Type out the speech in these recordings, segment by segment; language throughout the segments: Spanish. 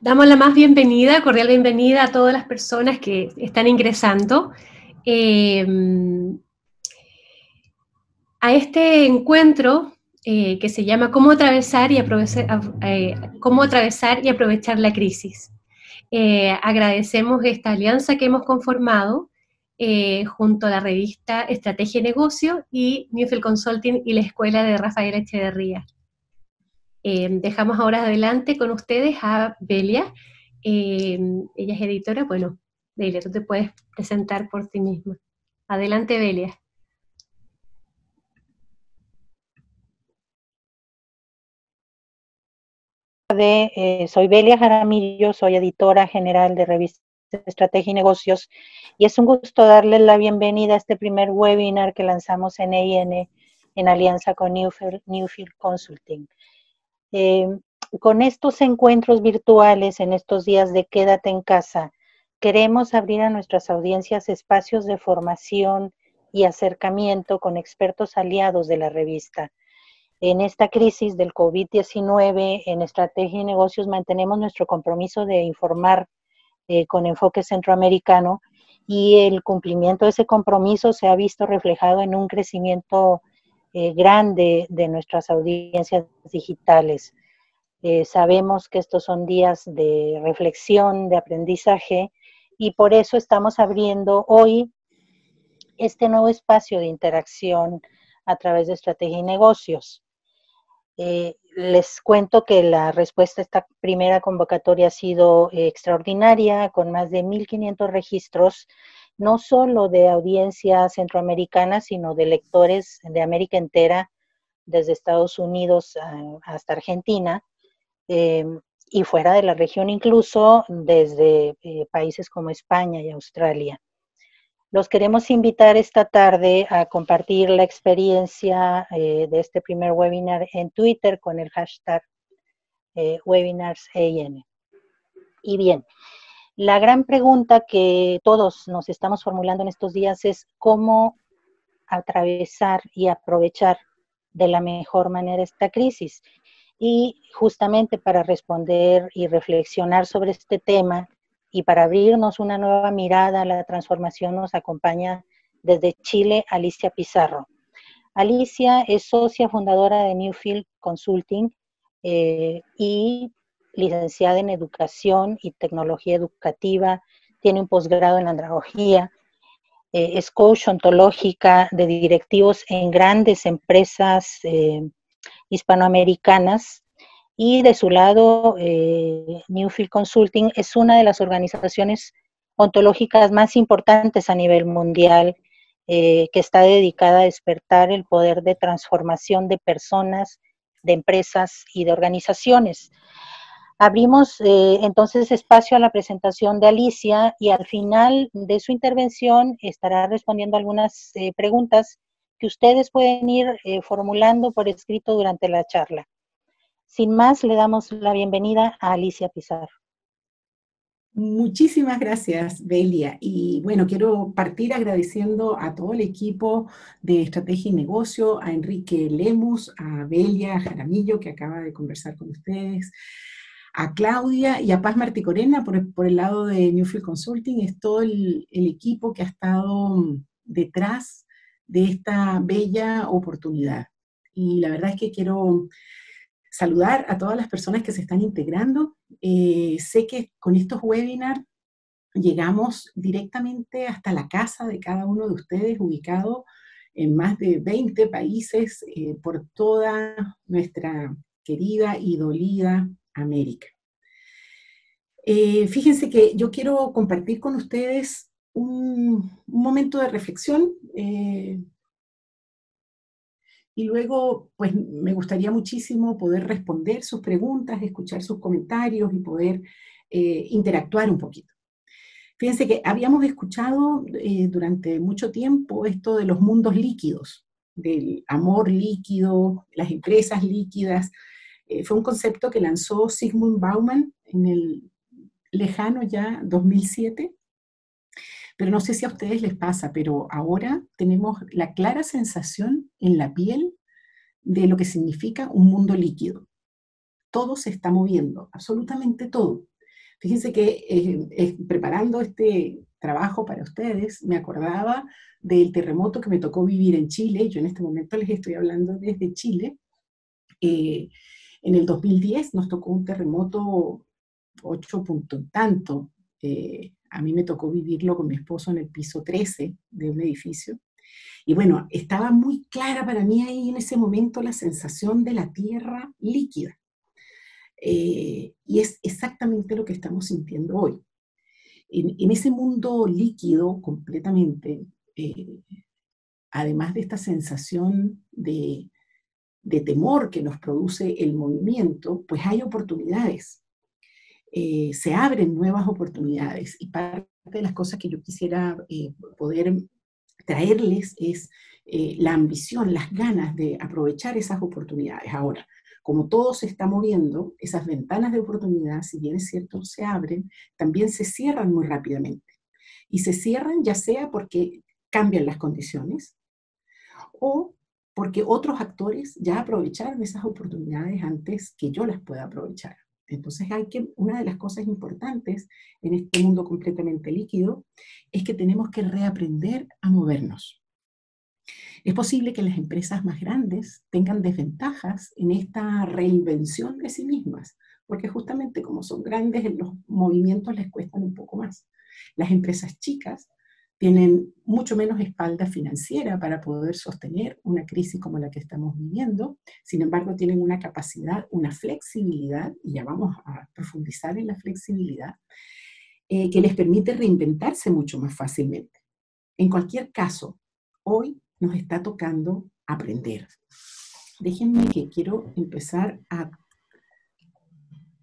Damos la más bienvenida, cordial bienvenida a todas las personas que están ingresando a este encuentro que se llama Cómo atravesar y aprovechar la crisis. Agradecemos esta alianza que hemos conformado junto a la revista Estrategia y Negocio y Newfield Consulting y la Escuela de Rafael Echeverría. Dejamos ahora adelante con ustedes a Velia, ella es editora. Bueno, Velia, tú te puedes presentar por ti misma. Adelante, Velia. Soy Velia Jaramillo, soy editora general de revista Estrategia y Negocios, y es un gusto darles la bienvenida a este primer webinar que lanzamos en EIN en alianza con Newfield Consulting. Con estos encuentros virtuales en estos días de Quédate en Casa, queremos abrir a nuestras audiencias espacios de formación y acercamiento con expertos aliados de la revista. En esta crisis del COVID-19, en Estrategia y Negocios mantenemos nuestro compromiso de informar con enfoque centroamericano, y el cumplimiento de ese compromiso se ha visto reflejado en un crecimiento grande de nuestras audiencias digitales. Sabemos que estos son días de reflexión, de aprendizaje, y por eso estamos abriendo hoy este nuevo espacio de interacción a través de Estrategia y Negocios. Les cuento que la respuesta a esta primera convocatoria ha sido extraordinaria, con más de 1.500 registros, no solo de audiencias centroamericanas, sino de lectores de América entera, desde Estados Unidos hasta Argentina, y fuera de la región incluso, desde países como España y Australia. Los queremos invitar esta tarde a compartir la experiencia de este primer webinar en Twitter con el hashtag WebinarsEIN. Y bien, la gran pregunta que todos nos estamos formulando en estos días es cómo atravesar y aprovechar de la mejor manera esta crisis. Y justamente para responder y reflexionar sobre este tema y para abrirnos una nueva mirada a la transformación nos acompaña desde Chile Alicia Pizarro. Alicia es socia fundadora de Newfield Consulting y licenciada en Educación y Tecnología Educativa, tiene un posgrado en Andragogía, es coach ontológica de directivos en grandes empresas hispanoamericanas, y de su lado Newfield Consulting es una de las organizaciones ontológicas más importantes a nivel mundial, que está dedicada a despertar el poder de transformación de personas, de empresas y de organizaciones. Abrimos entonces espacio a la presentación de Alicia, y al final de su intervención estará respondiendo algunas preguntas que ustedes pueden ir formulando por escrito durante la charla. Sin más, le damos la bienvenida a Alicia Pizarro. Muchísimas gracias, Velia. Y bueno, quiero partir agradeciendo a todo el equipo de Estrategia y Negocio, a Enrique Lemus, a Velia Jaramillo, que acaba de conversar con ustedes, a Claudia y a Paz Martí Corena por el lado de Newfield Consulting. Es todo el equipo que ha estado detrás de esta bella oportunidad. Y la verdad es que quiero saludar a todas las personas que se están integrando. Sé que con estos webinars llegamos directamente hasta la casa de cada uno de ustedes, ubicado en más de 20 países por toda nuestra querida y dolida América. Fíjense que yo quiero compartir con ustedes un momento de reflexión y luego pues me gustaría muchísimo poder responder sus preguntas, escuchar sus comentarios y poder interactuar un poquito. Fíjense que habíamos escuchado durante mucho tiempo esto de los mundos líquidos, del amor líquido, las empresas líquidas. Fue un concepto que lanzó Zygmunt Bauman en el lejano ya 2007. Pero no sé si a ustedes les pasa, pero ahora tenemos la clara sensación en la piel de lo que significa un mundo líquido. Todo se está moviendo, absolutamente todo. Fíjense que preparando este trabajo para ustedes, me acordaba del terremoto que me tocó vivir en Chile. Yo en este momento les estoy hablando desde Chile. En el 2010 nos tocó un terremoto 8 punto tanto. A mí me tocó vivirlo con mi esposo en el piso 13 de un edificio. Y bueno, estaba muy clara para mí ahí en ese momento la sensación de la tierra líquida. Y es exactamente lo que estamos sintiendo hoy. En ese mundo líquido completamente, además de esta sensación de temor que nos produce el movimiento, pues hay oportunidades. Se abren nuevas oportunidades, y parte de las cosas que yo quisiera poder traerles es la ambición, las ganas de aprovechar esas oportunidades. Ahora, como todo se está moviendo, esas ventanas de oportunidad, si bien es cierto, se abren, también se cierran muy rápidamente. Y se cierran ya sea porque cambian las condiciones, o porque otros actores ya aprovecharon esas oportunidades antes que yo las pueda aprovechar. Entonces una de las cosas importantes en este mundo completamente líquido es que tenemos que reaprender a movernos. Es posible que las empresas más grandes tengan desventajas en esta reinvención de sí mismas, porque justamente como son grandes, los movimientos les cuestan un poco más. Las empresas chicas tienen mucho menos espalda financiera para poder sostener una crisis como la que estamos viviendo. Sin embargo, tienen una capacidad, una flexibilidad, y ya vamos a profundizar en la flexibilidad, que les permite reinventarse mucho más fácilmente. En cualquier caso, hoy nos está tocando aprender. Déjenme que quiero empezar a...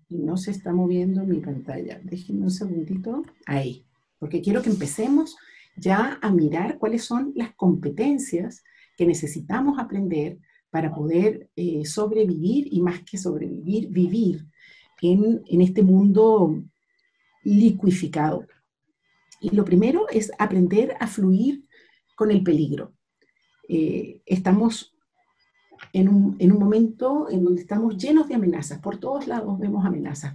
No se está moviendo mi pantalla. Déjenme un segundito. Ahí. Porque quiero que empecemos ya a mirar cuáles son las competencias que necesitamos aprender para poder sobrevivir, y más que sobrevivir, vivir en este mundo licuificado. Y lo primero es aprender a fluir con el peligro. Estamos en un momento en donde estamos llenos de amenazas. Por todos lados vemos amenazas.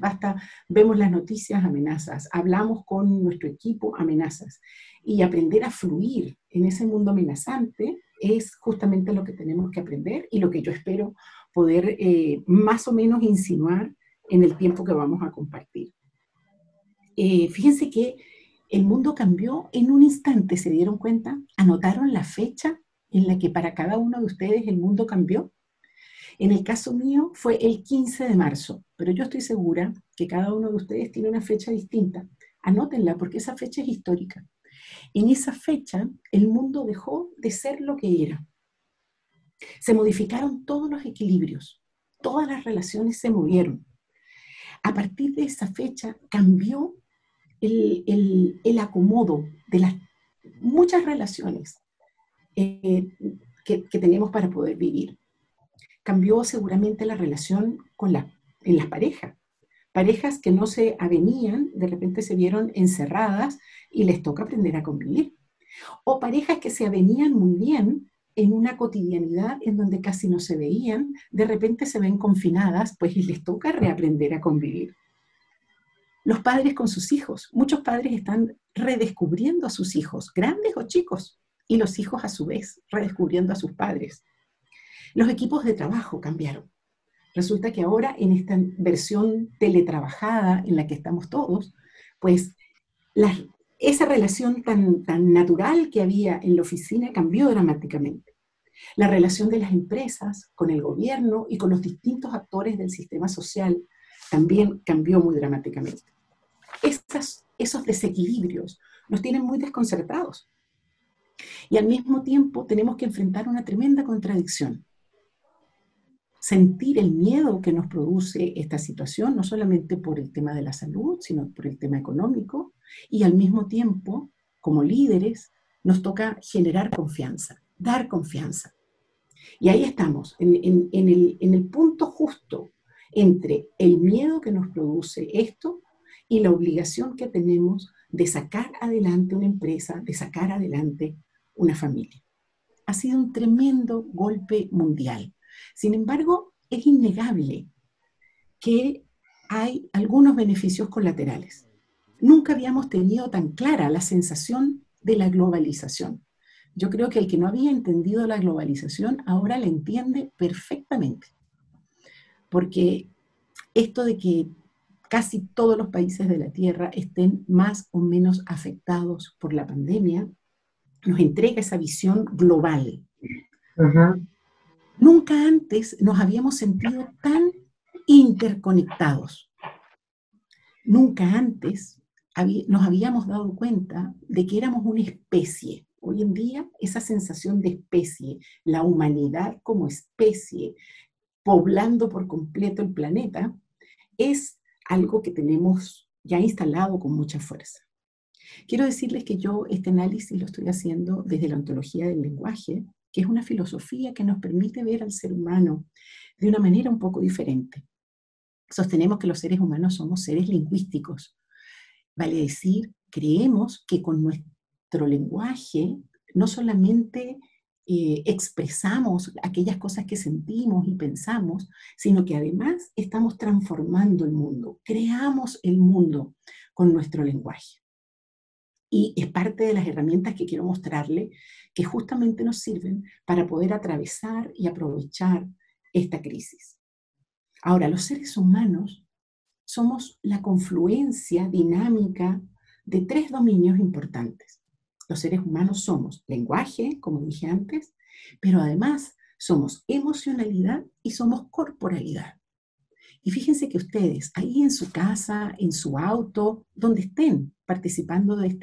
Vemos las noticias, amenazas. Hablamos con nuestro equipo, amenazas. Y aprender a fluir en ese mundo amenazante es justamente lo que tenemos que aprender, y lo que yo espero poder más o menos insinuar en el tiempo que vamos a compartir. Fíjense que el mundo cambió en un instante. ¿Se dieron cuenta? ¿Anotaron la fecha en la que para cada uno de ustedes el mundo cambió? En el caso mío fue el 15 de marzo, pero yo estoy segura que cada uno de ustedes tiene una fecha distinta. Anótenla, porque esa fecha es histórica. En esa fecha el mundo dejó de ser lo que era. Se modificaron todos los equilibrios, todas las relaciones se movieron. A partir de esa fecha cambió el acomodo de las muchas relaciones que tenemos para poder vivir. Cambió seguramente la relación en las parejas. Parejas que no se avenían, de repente se vieron encerradas y les toca aprender a convivir. O parejas que se avenían muy bien en una cotidianidad en donde casi no se veían, de repente se ven confinadas, pues les toca reaprender a convivir. Los padres con sus hijos. Muchos padres están redescubriendo a sus hijos, grandes o chicos. Y los hijos a su vez redescubriendo a sus padres. Los equipos de trabajo cambiaron. Resulta que ahora en esta versión teletrabajada en la que estamos todos, pues esa relación tan natural que había en la oficina cambió dramáticamente. La relación de las empresas con el gobierno y con los distintos actores del sistema social también cambió muy dramáticamente. Esos desequilibrios nos tienen muy desconcertados. Y al mismo tiempo tenemos que enfrentar una tremenda contradicción. sentir el miedo que nos produce esta situación, no solamente por el tema de la salud, sino por el tema económico, y al mismo tiempo, como líderes, nos toca generar confianza, dar confianza. Y ahí estamos, en el punto justo entre el miedo que nos produce esto y la obligación que tenemos de sacar adelante una empresa, de sacar adelante una familia. Ha sido un tremendo golpe mundial. Sin embargo, es innegable que hay algunos beneficios colaterales. Nunca habíamos tenido tan clara la sensación de la globalización. Yo creo que el que no había entendido la globalización ahora la entiende perfectamente. Porque esto de que casi todos los países de la Tierra estén más o menos afectados por la pandemia, nos entrega esa visión global. Uh-huh. Nunca antes nos habíamos sentido tan interconectados. Nunca antes nos habíamos dado cuenta de que éramos una especie. Hoy en día, esa sensación de especie, la humanidad como especie, poblando por completo el planeta, es algo que tenemos ya instalado con mucha fuerza. Quiero decirles que yo este análisis lo estoy haciendo desde la ontología del lenguaje, que es una filosofía que nos permite ver al ser humano de una manera un poco diferente. Sostenemos que los seres humanos somos seres lingüísticos. Vale decir, creemos que con nuestro lenguaje no solamente expresamos aquellas cosas que sentimos y pensamos, sino que además estamos transformando el mundo, creamos el mundo con nuestro lenguaje. Y es parte de las herramientas que quiero mostrarle que justamente nos sirven para poder atravesar y aprovechar esta crisis. Ahora, los seres humanos somos la confluencia dinámica de tres dominios importantes. Los seres humanos somos lenguaje, como dije antes, pero además somos emocionalidad y somos corporalidad. Y fíjense que ustedes, ahí en su casa, en su auto, donde estén participando de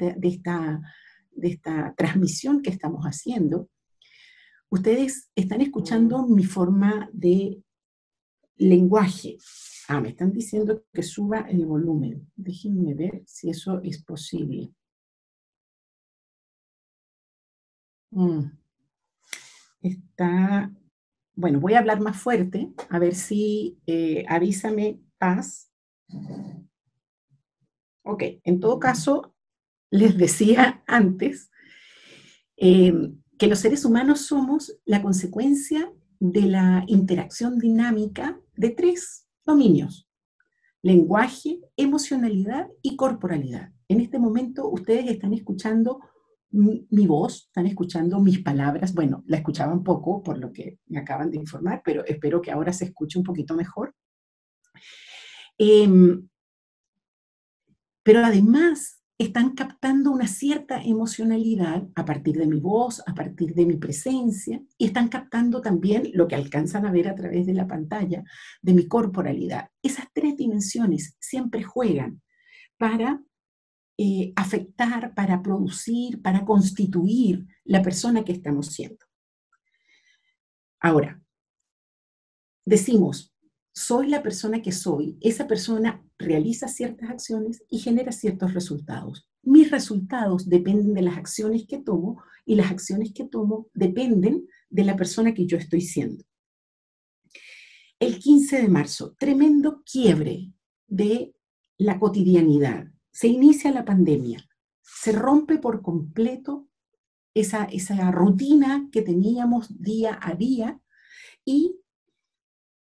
esta transmisión que estamos haciendo, ustedes están escuchando mi forma de lenguaje. Ah, me están diciendo que suba el volumen. Déjenme ver si eso es posible. Bueno, voy a hablar más fuerte, a ver si, avísame, Paz. Ok, en todo caso, les decía antes que los seres humanos somos la consecuencia de la interacción dinámica de tres dominios: lenguaje, emocionalidad y corporalidad. En este momento ustedes están escuchando mi voz, están escuchando mis palabras. Bueno, la escuchaban poco por lo que me acaban de informar, pero espero que ahora se escuche un poquito mejor. Pero además están captando una cierta emocionalidad a partir de mi voz, a partir de mi presencia, y están captando también lo que alcanzan a ver a través de la pantalla, de mi corporalidad. Esas tres dimensiones siempre juegan para afectar, para producir, para constituir la persona que estamos siendo. Ahora, decimos, soy la persona que soy, esa persona realiza ciertas acciones y genera ciertos resultados. Mis resultados dependen de las acciones que tomo y las acciones que tomo dependen de la persona que yo estoy siendo. El 15 de marzo, tremendo quiebre de la cotidianidad. Se inicia la pandemia, se rompe por completo esa rutina que teníamos día a día y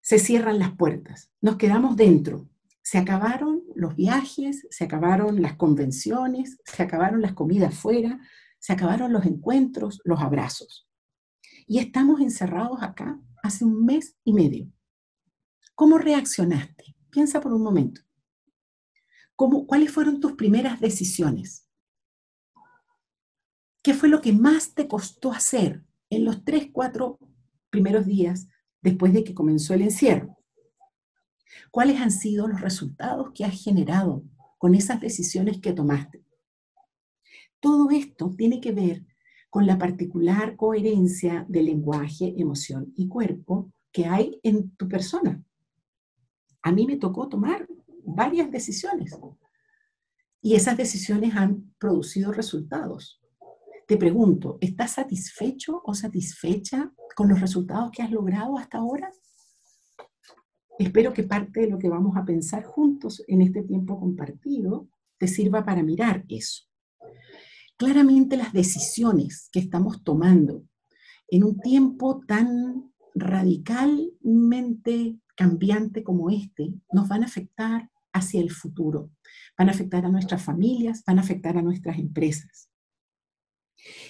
se cierran las puertas, nos quedamos dentro. Se acabaron los viajes, se acabaron las convenciones, se acabaron las comidas fuera, se acabaron los encuentros, los abrazos. Y estamos encerrados acá hace un mes y medio. ¿Cómo reaccionaste? Piensa por un momento. ¿Cuáles fueron tus primeras decisiones? ¿Qué fue lo que más te costó hacer en los 3-4 primeros días después de que comenzó el encierro? ¿Cuáles han sido los resultados que has generado con esas decisiones que tomaste? Todo esto tiene que ver con la particular coherencia de lenguaje, emoción y cuerpo que hay en tu persona. A mí me tocó tomar varias decisiones y esas decisiones han producido resultados. Te pregunto, ¿estás satisfecho o satisfecha con los resultados que has logrado hasta ahora? Espero que parte de lo que vamos a pensar juntos en este tiempo compartido te sirva para mirar eso. Claramente las decisiones que estamos tomando en un tiempo tan radicalmente cambiante como este, nos van a afectar hacia el futuro. Van a afectar a nuestras familias, van a afectar a nuestras empresas.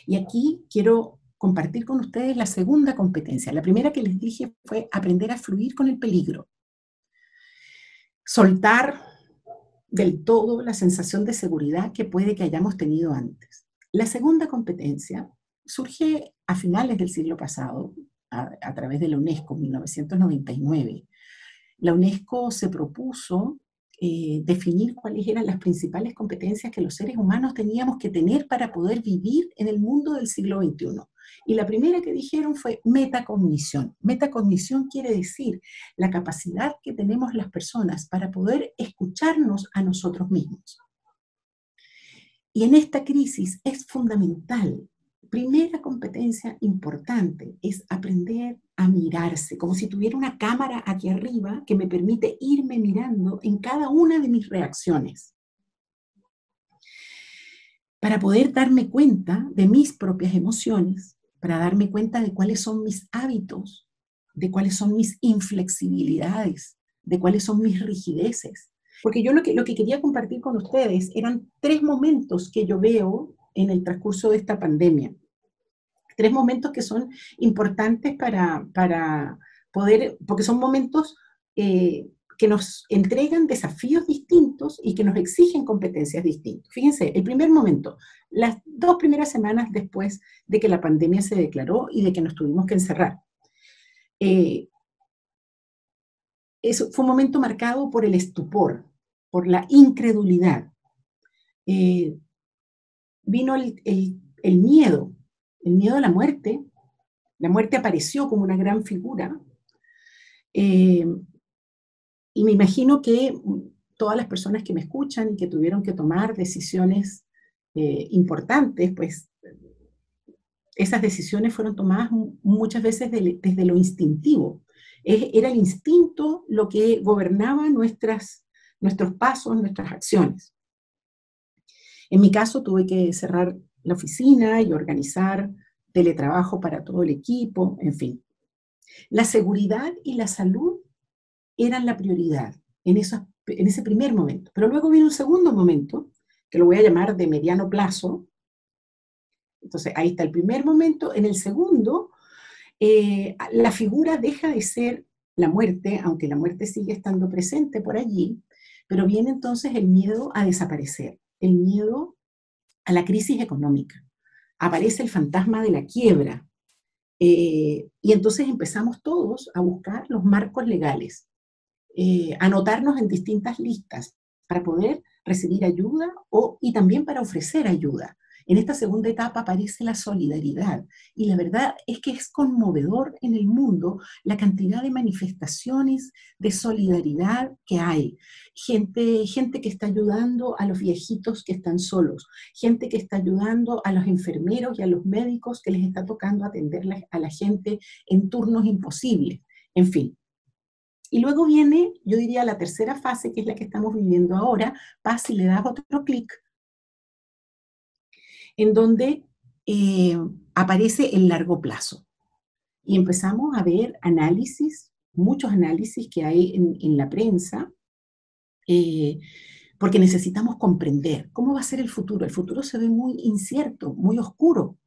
Y aquí quiero compartir con ustedes la segunda competencia. La primera que les dije fue aprender a fluir con el peligro. Soltar del todo la sensación de seguridad que puede que hayamos tenido antes. La segunda competencia surge a finales del siglo pasado, a través de la UNESCO, en 1999. La UNESCO se propuso definir cuáles eran las principales competencias que los seres humanos teníamos que tener para poder vivir en el mundo del siglo XXI. Y la primera que dijeron fue metacognición. Metacognición quiere decir la capacidad que tenemos las personas para poder escucharnos a nosotros mismos. Y en esta crisis es fundamental. Primera competencia importante es aprender a mirarse, como si tuviera una cámara aquí arriba que me permite irme mirando en cada una de mis reacciones. Para poder darme cuenta de mis propias emociones, para darme cuenta de cuáles son mis hábitos, de cuáles son mis inflexibilidades, de cuáles son mis rigideces. Porque yo lo que quería compartir con ustedes eran tres momentos que yo veo en el transcurso de esta pandemia. Tres momentos que son importantes para poder, porque son momentos que nos entregan desafíos distintos y que nos exigen competencias distintas. Fíjense, el primer momento, las dos primeras semanas después de que la pandemia se declaró y de que nos tuvimos que encerrar. Eso fue un momento marcado por el estupor, por la incredulidad. Vino el miedo, el miedo a la muerte. La muerte apareció como una gran figura. Y me imagino que todas las personas que me escuchan y que tuvieron que tomar decisiones importantes, pues esas decisiones fueron tomadas muchas veces desde lo instintivo. Era el instinto lo que gobernaba nuestros pasos, nuestras acciones. En mi caso tuve que cerrar la oficina y organizar teletrabajo para todo el equipo, en fin. La seguridad y la salud eran la prioridad en ese primer momento. Pero luego viene un segundo momento, que lo voy a llamar de mediano plazo. Entonces ahí está el primer momento. En el segundo, la figura deja de ser la muerte, aunque la muerte sigue estando presente por allí, pero viene entonces el miedo a desaparecer. El miedo a la crisis económica. Aparece el fantasma de la quiebra. Y entonces empezamos todos a buscar los marcos legales, anotarnos en distintas listas para poder recibir ayuda y también para ofrecer ayuda. En esta segunda etapa aparece la solidaridad. Y la verdad es que es conmovedor en el mundo la cantidad de manifestaciones de solidaridad que hay. Gente que está ayudando a los viejitos que están solos. Gente que está ayudando a los enfermeros y a los médicos que les está tocando atender a la gente en turnos imposibles. En fin. Y luego viene, yo diría, la tercera fase, que es la que estamos viviendo ahora. Paz, si le das otro clic, en donde aparece el largo plazo. Y empezamos a ver análisis, muchos análisis que hay en la prensa, porque necesitamos comprender cómo va a ser el futuro. El futuro se ve muy incierto, muy oscuro.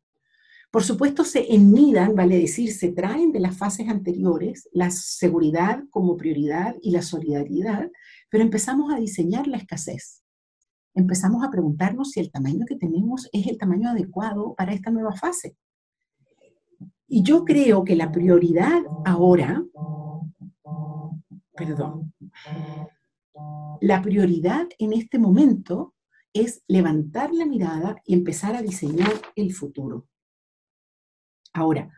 Por supuesto se enmidan, vale decir, se traen de las fases anteriores la seguridad como prioridad y la solidaridad, pero empezamos a diseñar la escasez. Empezamos a preguntarnos si el tamaño que tenemos es el tamaño adecuado para esta nueva fase. Y yo creo que la prioridad ahora, la prioridad en este momento es levantar la mirada y empezar a diseñar el futuro. Ahora,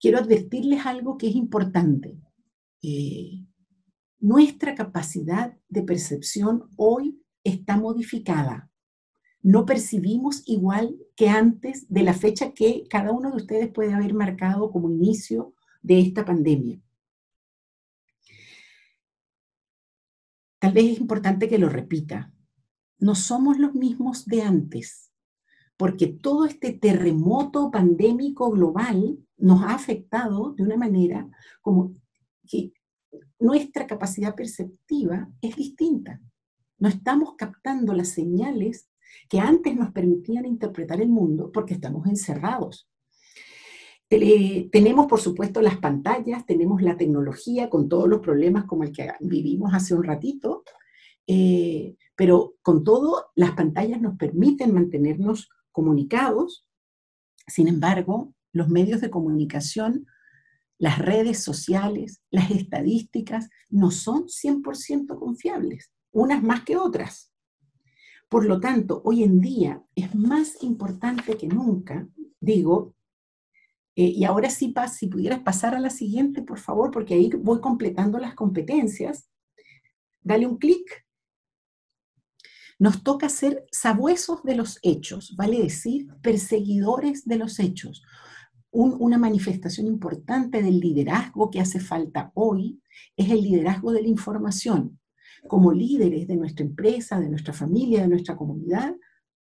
quiero advertirles algo que es importante. Nuestra capacidad de percepción hoy está modificada. No percibimos igual que antes de la fecha que cada uno de ustedes puede haber marcado como inicio de esta pandemia. Tal vez es importante que lo repita. No somos los mismos de antes, porque todo este terremoto pandémico global nos ha afectado de una manera como que nuestra capacidad perceptiva es distinta. No estamos captando las señales que antes nos permitían interpretar el mundo porque estamos encerrados. Tenemos, por supuesto, las pantallas, tenemos la tecnología con todos los problemas como el que vivimos hace un ratito, pero con todo, las pantallas nos permiten mantenernos comunicados. Sin embargo, los medios de comunicación, las redes sociales, las estadísticas, no son 100% confiables, unas más que otras. Por lo tanto, hoy en día es más importante que nunca, digo, y ahora sí, Paz, si pudieras pasar a la siguiente, por favor, porque ahí voy completando las competencias. Dale un clic. Nos toca ser sabuesos de los hechos, vale decir, perseguidores de los hechos. Una manifestación importante del liderazgo que hace falta hoy es el liderazgo de la información. Como líderes de nuestra empresa, de nuestra familia, de nuestra comunidad,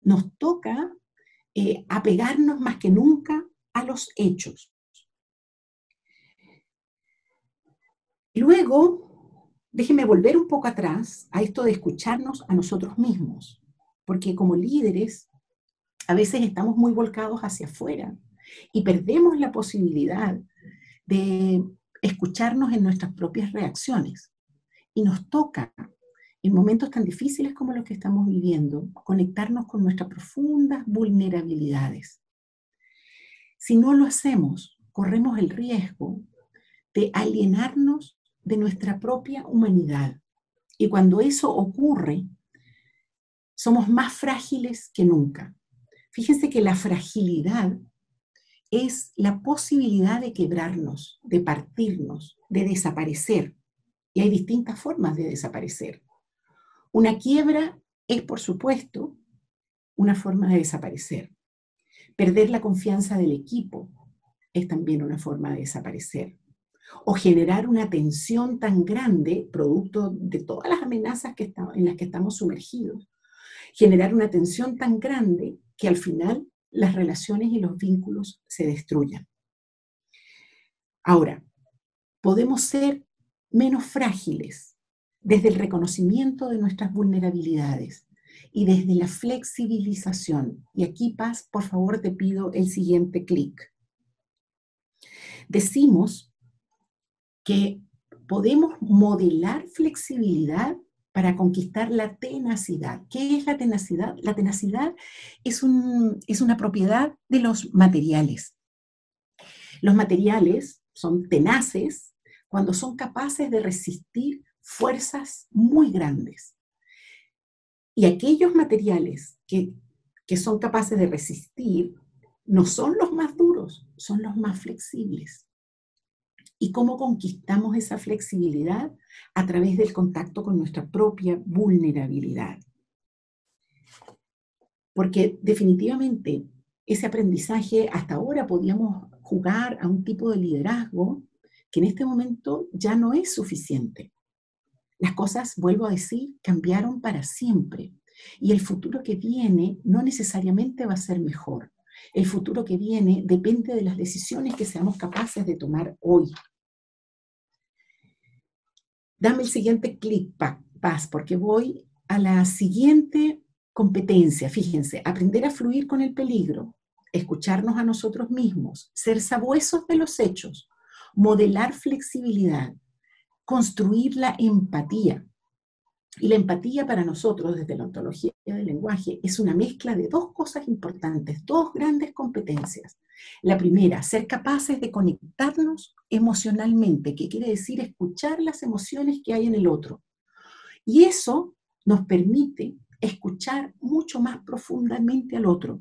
nos toca apegarnos más que nunca a los hechos. Luego, déjenme volver un poco atrás a esto de escucharnos a nosotros mismos, porque como líderes a veces estamos muy volcados hacia afuera y perdemos la posibilidad de escucharnos en nuestras propias reacciones. Y nos toca, en momentos tan difíciles como los que estamos viviendo, conectarnos con nuestras profundas vulnerabilidades. Si no lo hacemos, corremos el riesgo de alienarnos de nuestra propia humanidad. Y cuando eso ocurre, somos más frágiles que nunca. Fíjense que la fragilidad es la posibilidad de quebrarnos, de partirnos, de desaparecer. Y hay distintas formas de desaparecer. Una quiebra es, por supuesto, una forma de desaparecer. Perder la confianza del equipo es también una forma de desaparecer. O generar una tensión tan grande, producto de todas las amenazas en las que estamos sumergidos, generar una tensión tan grande que al final las relaciones y los vínculos se destruyan. Ahora, podemos ser menos frágiles, desde el reconocimiento de nuestras vulnerabilidades y desde la flexibilización. Y aquí, Paz, por favor, te pido el siguiente clic. Decimos que podemos modelar flexibilidad para conquistar la tenacidad. ¿Qué es la tenacidad? La tenacidad es una propiedad de los materiales. Los materiales son tenaces cuando son capaces de resistir fuerzas muy grandes. Y aquellos materiales que son capaces de resistir no son los más duros, son los más flexibles. ¿Y cómo conquistamos esa flexibilidad? A través del contacto con nuestra propia vulnerabilidad. Porque definitivamente ese aprendizaje, hasta ahora podíamos jugar a un tipo de liderazgo que en este momento ya no es suficiente. Las cosas, vuelvo a decir, cambiaron para siempre. Y el futuro que viene no necesariamente va a ser mejor. El futuro que viene depende de las decisiones que seamos capaces de tomar hoy. Dame el siguiente clic, Paz, porque voy a la siguiente competencia. Fíjense, aprender a fluir con el peligro, escucharnos a nosotros mismos, ser sabuesos de los hechos, modelar flexibilidad, construir la empatía. Y la empatía para nosotros, desde la ontología del lenguaje, es una mezcla de dos cosas importantes, dos grandes competencias. La primera, ser capaces de conectarnos emocionalmente, que quiere decir escuchar las emociones que hay en el otro. Y eso nos permite escuchar mucho más profundamente al otro.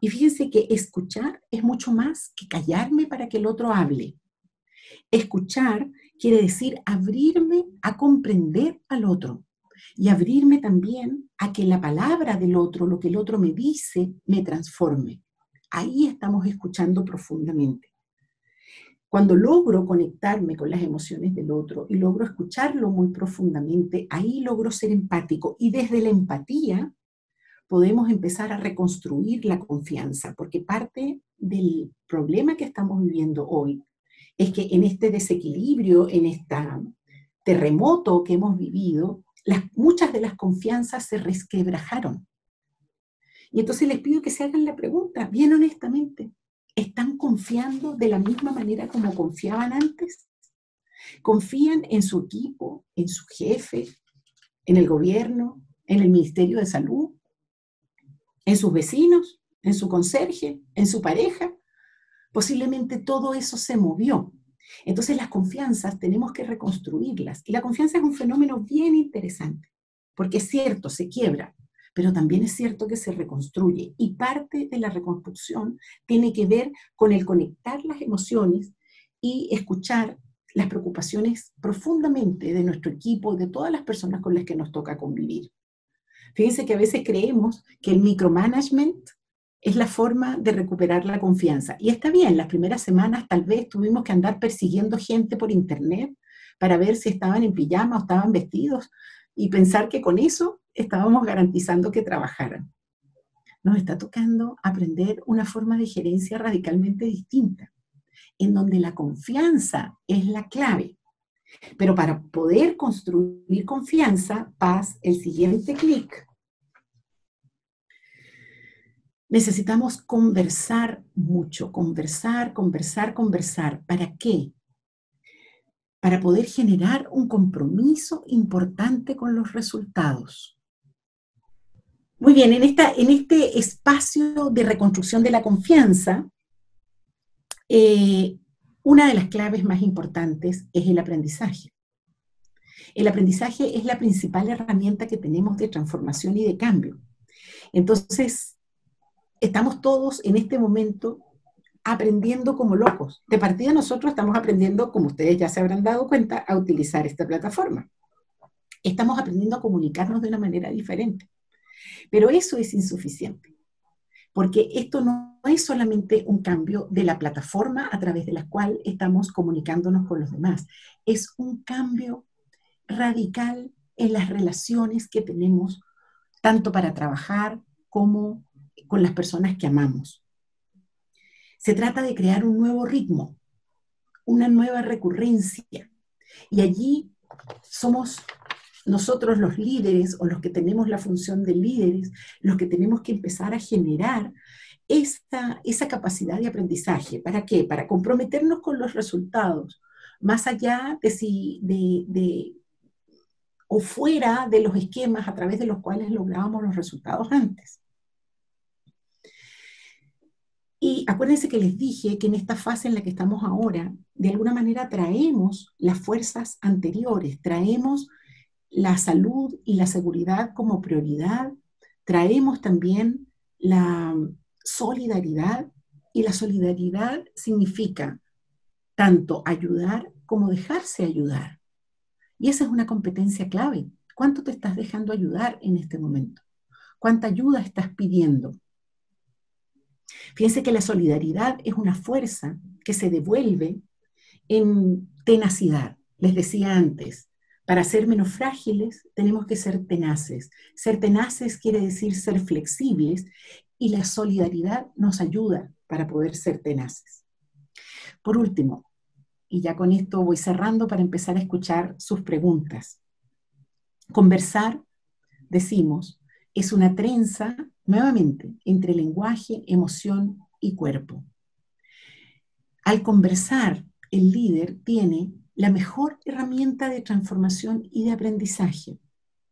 Y fíjense que escuchar es mucho más que callarme para que el otro hable. Escuchar quiere decir abrirme a comprender al otro y abrirme también a que la palabra del otro, lo que el otro me dice, me transforme. Ahí estamos escuchando profundamente. Cuando logro conectarme con las emociones del otro y logro escucharlo muy profundamente, ahí logro ser empático. Y desde la empatía podemos empezar a reconstruir la confianza, porque parte del problema que estamos viviendo hoy es que en este desequilibrio, en este terremoto que hemos vivido, muchas de las confianzas se resquebrajaron. Y entonces les pido que se hagan la pregunta, bien honestamente. ¿Están confiando de la misma manera como confiaban antes? ¿Confían en su equipo, en su jefe, en el gobierno, en el Ministerio de Salud, en sus vecinos, en su conserje, en su pareja? Posiblemente todo eso se movió. Entonces las confianzas tenemos que reconstruirlas. Y la confianza es un fenómeno bien interesante, porque es cierto, se quiebra, pero también es cierto que se reconstruye. Y parte de la reconstrucción tiene que ver con el conectar las emociones y escuchar las preocupaciones profundamente de nuestro equipo y de todas las personas con las que nos toca convivir. Fíjense que a veces creemos que el micromanagement es la forma de recuperar la confianza. Y está bien, las primeras semanas tal vez tuvimos que andar persiguiendo gente por internet para ver si estaban en pijama o estaban vestidos y pensar que con eso estábamos garantizando que trabajaran. Nos está tocando aprender una forma de gerencia radicalmente distinta, en donde la confianza es la clave. Pero para poder construir confianza, Paz, el siguiente clic. Necesitamos conversar mucho, conversar. ¿Para qué? Para poder generar un compromiso importante con los resultados. Muy bien, en este espacio de reconstrucción de la confianza, una de las claves más importantes es el aprendizaje. El aprendizaje es la principal herramienta que tenemos de transformación y de cambio. Entonces, estamos todos en este momento aprendiendo como locos. De partida nosotros estamos aprendiendo, como ustedes ya se habrán dado cuenta, a utilizar esta plataforma. Estamos aprendiendo a comunicarnos de una manera diferente. Pero eso es insuficiente, porque esto no es solamente un cambio de la plataforma a través de la cual estamos comunicándonos con los demás, es un cambio radical en las relaciones que tenemos, tanto para trabajar como con las personas que amamos. Se trata de crear un nuevo ritmo, una nueva recurrencia, y allí somos nosotros los líderes o los que tenemos la función de líderes, los que tenemos que empezar a generar esa capacidad de aprendizaje. ¿Para qué? Para comprometernos con los resultados, más allá de o fuera de los esquemas a través de los cuales lográbamos los resultados antes. Y acuérdense que les dije que en esta fase en la que estamos ahora, de alguna manera traemos las fuerzas anteriores, traemos la salud y la seguridad como prioridad, traemos también la solidaridad, y la solidaridad significa tanto ayudar como dejarse ayudar. Y esa es una competencia clave. ¿Cuánto te estás dejando ayudar en este momento? ¿Cuánta ayuda estás pidiendo? Fíjense que la solidaridad es una fuerza que se devuelve en tenacidad. Les decía antes, para ser menos frágiles tenemos que ser tenaces. Ser tenaces quiere decir ser flexibles, y la solidaridad nos ayuda para poder ser tenaces. Por último, y ya con esto voy cerrando para empezar a escuchar sus preguntas. Conversar, decimos, es una trenza, nuevamente, entre lenguaje, emoción y cuerpo. Al conversar, el líder tiene la mejor herramienta de transformación y de aprendizaje.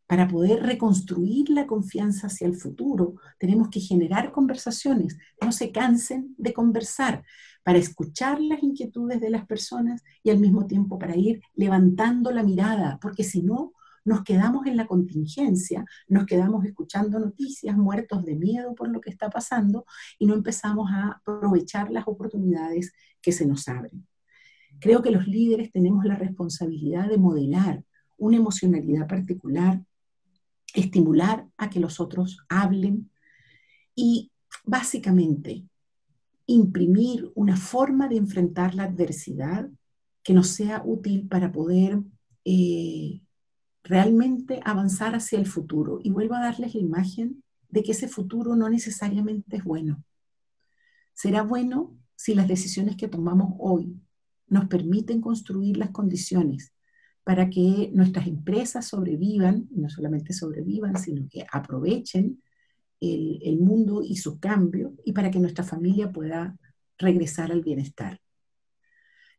Para poder reconstruir la confianza hacia el futuro, tenemos que generar conversaciones. No se cansen de conversar para escuchar las inquietudes de las personas y al mismo tiempo para ir levantando la mirada, porque si no, nos quedamos en la contingencia, nos quedamos escuchando noticias, muertos de miedo por lo que está pasando, y no empezamos a aprovechar las oportunidades que se nos abren. Creo que los líderes tenemos la responsabilidad de modelar una emocionalidad particular, estimular a que los otros hablen y básicamente imprimir una forma de enfrentar la adversidad que nos sea útil para poder realmente avanzar hacia el futuro. Y vuelvo a darles la imagen de que ese futuro no necesariamente es bueno. Será bueno si las decisiones que tomamos hoy nos permiten construir las condiciones para que nuestras empresas sobrevivan, no solamente sobrevivan, sino que aprovechen el mundo y su cambio, y para que nuestra familia pueda regresar al bienestar.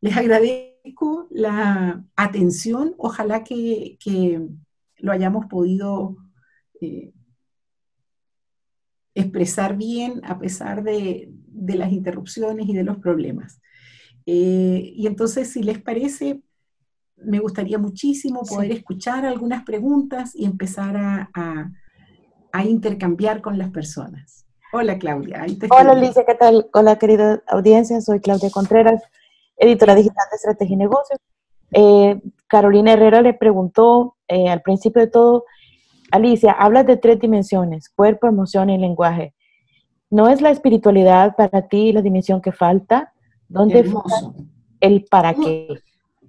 Les agradezco la atención, ojalá que lo hayamos podido expresar bien a pesar de las interrupciones y de los problemas. Y entonces, si les parece, me gustaría muchísimo poder escuchar algunas preguntas y empezar a intercambiar con las personas. Hola, Claudia. Hola, Alicia, ¿qué tal? Hola, querida audiencia, soy Claudia Contreras, editora digital de Estrategia y Negocio. Carolina Herrera le preguntó al principio de todo, Alicia, hablas de tres dimensiones, cuerpo, emoción y lenguaje. ¿No es la espiritualidad para ti la dimensión que falta? ¿Dónde falta el para qué?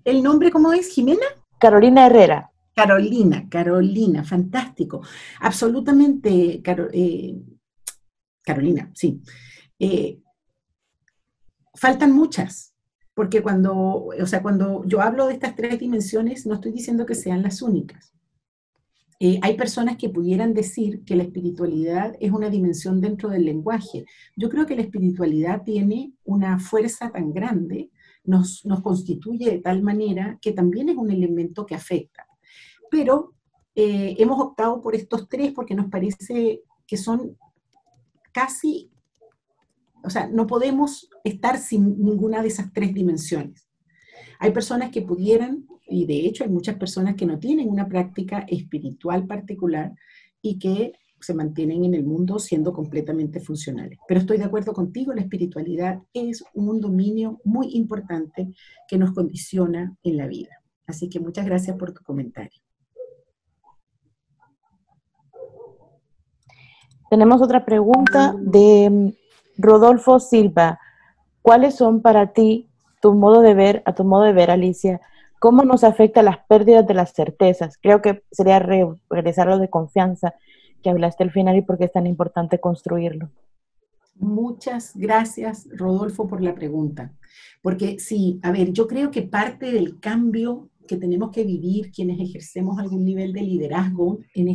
¿El nombre cómo es, Jimena? Carolina Herrera. Carolina, fantástico. Absolutamente, Carolina, sí. Faltan muchas, porque cuando yo hablo de estas tres dimensiones, no estoy diciendo que sean las únicas. Hay personas que pudieran decir que la espiritualidad es una dimensión dentro del lenguaje. Yo creo que la espiritualidad tiene una fuerza tan grande, nos constituye de tal manera que también es un elemento que afecta. Pero hemos optado por estos tres porque nos parece que son casi, o sea, no podemos estar sin ninguna de esas tres dimensiones. Hay personas que pudieran, y de hecho hay muchas personas que no tienen una práctica espiritual particular y que se mantienen en el mundo siendo completamente funcionales. Pero estoy de acuerdo contigo, la espiritualidad es un dominio muy importante que nos condiciona en la vida. Así que muchas gracias por tu comentario. Tenemos otra pregunta de Rodolfo Silva. ¿Cuáles son para ti tu modo de ver, Alicia? ¿Cómo nos afecta las pérdidas de las certezas? Creo que sería regresar a lo de confianza que hablaste al final y por qué es tan importante construirlo. Muchas gracias, Rodolfo, por la pregunta. Porque sí, a ver, yo creo que parte del cambio que tenemos que vivir quienes ejercemos algún nivel de liderazgo en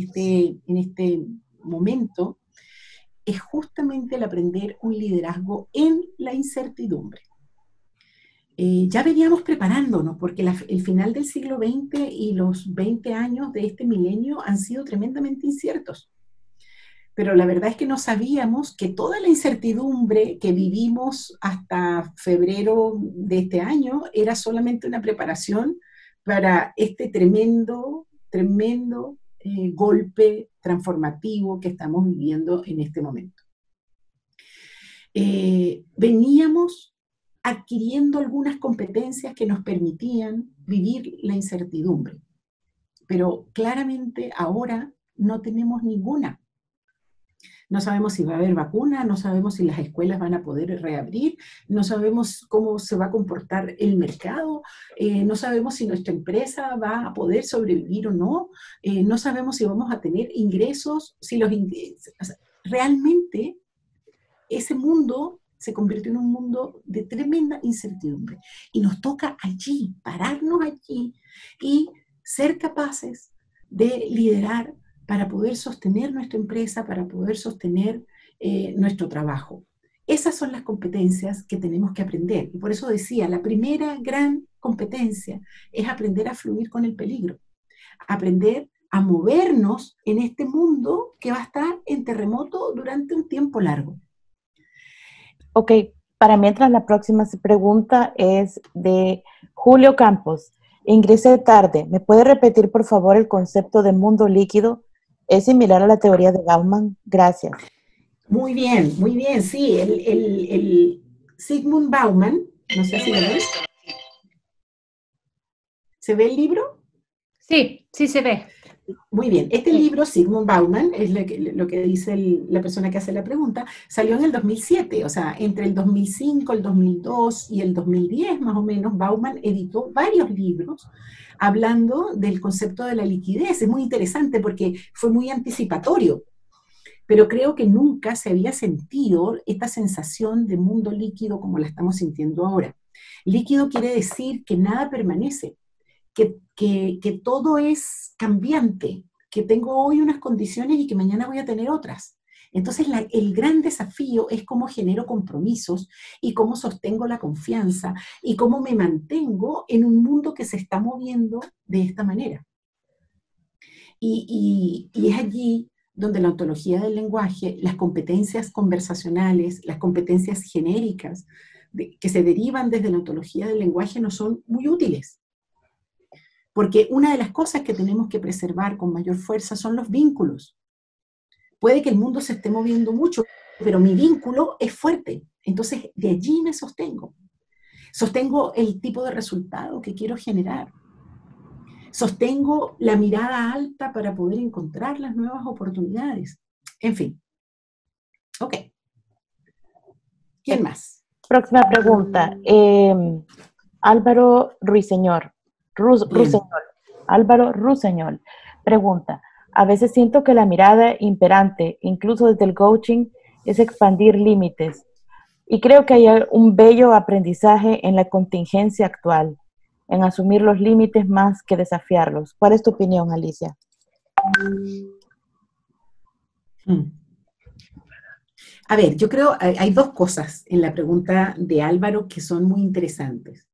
este momento es justamente el aprender un liderazgo en la incertidumbre. Ya veníamos preparándonos porque el final del siglo XX y los 20 años de este milenio han sido tremendamente inciertos. Pero la verdad es que no sabíamos que toda la incertidumbre que vivimos hasta febrero de este año era solamente una preparación para este tremendo golpe transformativo que estamos viviendo en este momento. Veníamos adquiriendo algunas competencias que nos permitían vivir la incertidumbre, pero claramente ahora no tenemos ninguna. No sabemos si va a haber vacuna, no sabemos si las escuelas van a poder reabrir, no sabemos cómo se va a comportar el mercado, no sabemos si nuestra empresa va a poder sobrevivir o no, no sabemos si vamos a tener ingresos, si los ingresos. O sea, realmente ese mundo se convierte en un mundo de tremenda incertidumbre y nos toca allí, pararnos allí y ser capaces de liderar para poder sostener nuestra empresa, para poder sostener nuestro trabajo. Esas son las competencias que tenemos que aprender. Y por eso decía, la primera gran competencia es aprender a fluir con el peligro. Aprender a movernos en este mundo que va a estar en terremoto durante un tiempo largo. Ok, para mientras la próxima pregunta es de Julio Campos. Ingresé tarde. ¿Me puede repetir, por favor, el concepto de mundo líquido? ¿Es similar a la teoría de Bauman? Gracias. Muy bien, sí. El Zygmunt Bauman, no sé si lo ves. ¿Se ve el libro? Sí, sí se ve. Muy bien. Este libro, Zygmunt Bauman, es lo que dice la persona que hace la pregunta, salió en el 2007, o sea, entre el 2005, el 2002 y el 2010, más o menos, Bauman editó varios libros hablando del concepto de la liquidez. Es muy interesante porque fue muy anticipatorio, pero creo que nunca se había sentido esta sensación de mundo líquido como la estamos sintiendo ahora. Líquido quiere decir que nada permanece, que todo es cambiante, que tengo hoy unas condiciones y que mañana voy a tener otras. Entonces el gran desafío es cómo genero compromisos y cómo sostengo la confianza y cómo me mantengo en un mundo que se está moviendo de esta manera. Y es allí donde la ontología del lenguaje, las competencias conversacionales, las competencias genéricas que se derivan desde la ontología del lenguaje no son muy útiles. Porque una de las cosas que tenemos que preservar con mayor fuerza son los vínculos. Puede que el mundo se esté moviendo mucho, pero mi vínculo es fuerte. Entonces, de allí me sostengo. Sostengo el tipo de resultado que quiero generar. Sostengo la mirada alta para poder encontrar las nuevas oportunidades. En fin. Ok. ¿Quién más? Próxima pregunta. Álvaro Ruiseñor. Álvaro Ruiseñor pregunta, a veces siento que la mirada imperante, incluso desde el coaching, es expandir límites y creo que hay un bello aprendizaje en la contingencia actual, en asumir los límites más que desafiarlos. ¿Cuál es tu opinión, Alicia? A ver, yo creo que hay dos cosas en la pregunta de Álvaro que son muy interesantes.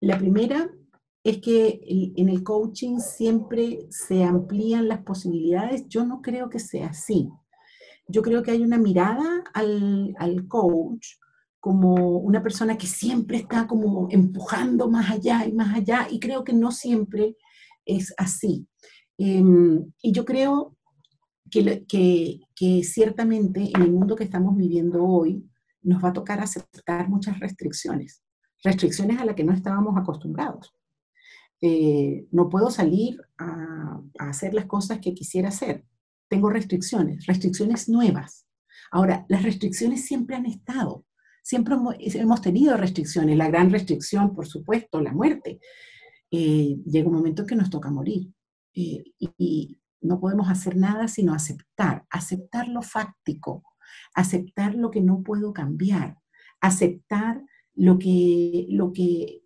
La primera es que en el coaching siempre se amplían las posibilidades. Yo no creo que sea así. Yo creo que hay una mirada al coach como una persona que siempre está como empujando más allá, y creo que no siempre es así. Y yo creo que ciertamente en el mundo que estamos viviendo hoy nos va a tocar aceptar muchas restricciones, restricciones a las que no estábamos acostumbrados. No puedo salir a hacer las cosas que quisiera hacer. Tengo restricciones nuevas. Ahora, las restricciones siempre han estado. Siempre hemos tenido restricciones. La gran restricción, por supuesto, la muerte. Llega un momento en que nos toca morir. Y no podemos hacer nada sino aceptar. Aceptar lo fáctico. Aceptar lo que no puedo cambiar. Aceptar lo que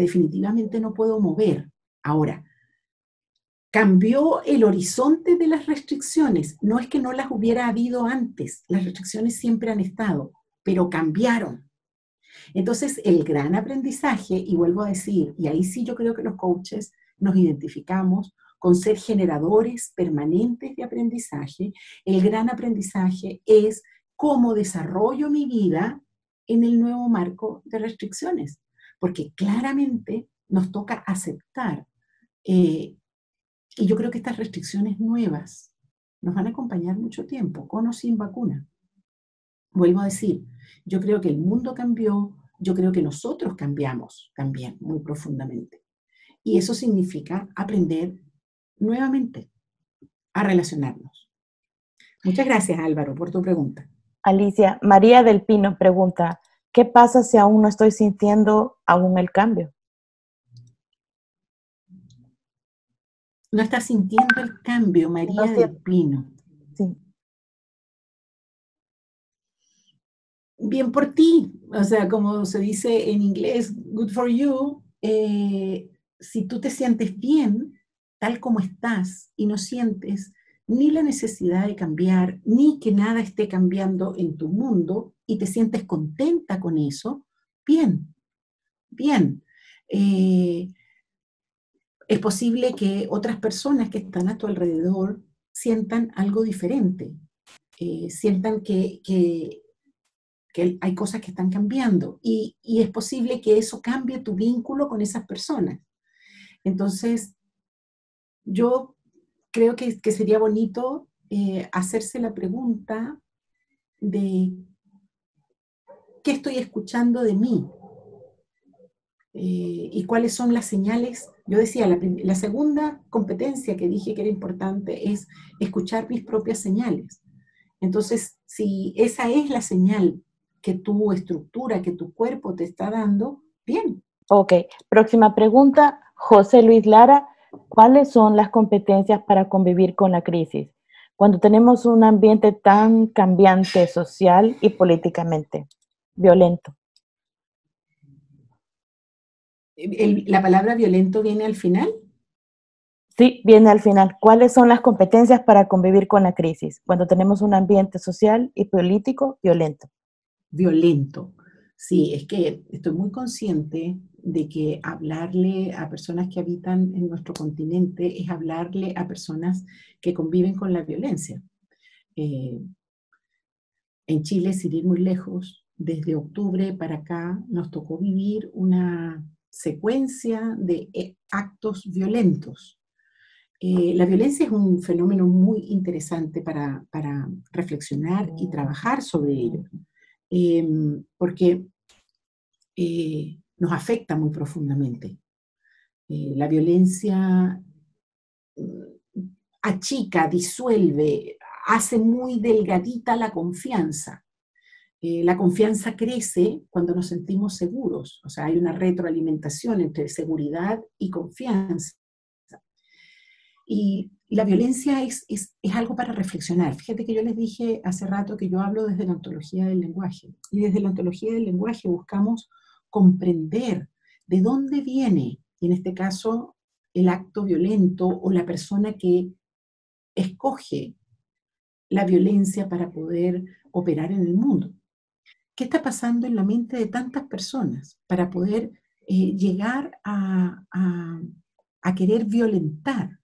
definitivamente no puedo mover. Ahora, cambió el horizonte de las restricciones. No es que no las hubiera habido antes, las restricciones siempre han estado, pero cambiaron. Entonces, el gran aprendizaje, y vuelvo a decir, y ahí sí yo creo que los coaches nos identificamos con ser generadores permanentes de aprendizaje, el gran aprendizaje es cómo desarrollo mi vida en el nuevo marco de restricciones. Porque claramente nos toca aceptar, y yo creo que estas restricciones nuevas nos van a acompañar mucho tiempo, con o sin vacuna. Vuelvo a decir, yo creo que el mundo cambió, yo creo que nosotros cambiamos también muy profundamente. Y eso significa aprender nuevamente a relacionarnos. Muchas gracias, Álvaro, por tu pregunta. Alicia, María del Pino pregunta, ¿qué pasa si aún no estoy sintiendo aún el cambio? No estás sintiendo el cambio, María del Pino. Sí. Bien por ti. O sea, como se dice en inglés, good for you. Si tú te sientes bien, tal como estás, y no sientes ni la necesidad de cambiar, ni que nada esté cambiando en tu mundo, y te sientes contenta con eso, bien, bien. Es posible que otras personas que están a tu alrededor sientan algo diferente, sientan que hay cosas que están cambiando, y es posible que eso cambie tu vínculo con esas personas. Entonces, yo creo que sería bonito hacerse la pregunta de ¿qué estoy escuchando de mí? ¿Y cuáles son las señales? Yo decía, la segunda competencia que dije que era importante es escuchar mis propias señales. Entonces, si esa es la señal que tu estructura, que tu cuerpo te está dando, bien. Ok, próxima pregunta, José Luis Lara, ¿cuáles son las competencias para convivir con la crisis? Cuando tenemos un ambiente tan cambiante social y políticamente violento. ¿La palabra violento viene al final? Sí, viene al final. ¿Cuáles son las competencias para convivir con la crisis? Cuando tenemos un ambiente social y político violento. Violento. Sí, es que estoy muy consciente de que hablarle a personas que habitan en nuestro continente es hablarle a personas que conviven con la violencia. En Chile, sin ir muy lejos, desde octubre para acá nos tocó vivir una secuencia de actos violentos. La violencia es un fenómeno muy interesante para reflexionar y trabajar sobre ello, porque nos afecta muy profundamente. La violencia achica, disuelve, hace muy delgadita la confianza. La confianza crece cuando nos sentimos seguros, o sea, hay una retroalimentación entre seguridad y confianza. Y la violencia es algo para reflexionar. Fíjate que yo les dije hace rato que yo hablo desde la ontología del lenguaje, y desde la ontología del lenguaje buscamos comprender de dónde viene, y en este caso, el acto violento o la persona que escoge la violencia para poder operar en el mundo. ¿Qué está pasando en la mente de tantas personas para poder llegar a querer violentar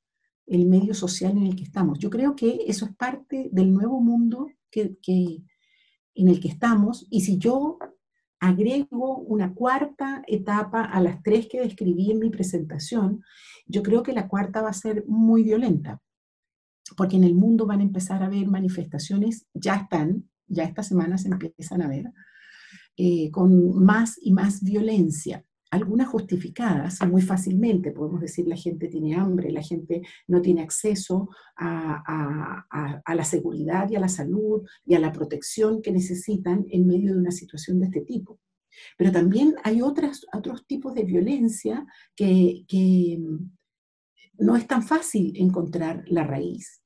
el medio social en el que estamos? Yo creo que eso es parte del nuevo mundo en el que estamos, y si yo agrego una cuarta etapa a las tres que describí en mi presentación, yo creo que la cuarta va a ser muy violenta, porque en el mundo van a empezar a haber manifestaciones, ya esta semana se empiezan a ver, con más y más violencia. Algunas justificadas muy fácilmente, podemos decir la gente tiene hambre, la gente no tiene acceso a la seguridad y a la salud y a la protección que necesitan en medio de una situación de este tipo. Pero también hay otros tipos de violencia que no es tan fácil encontrar la raíz.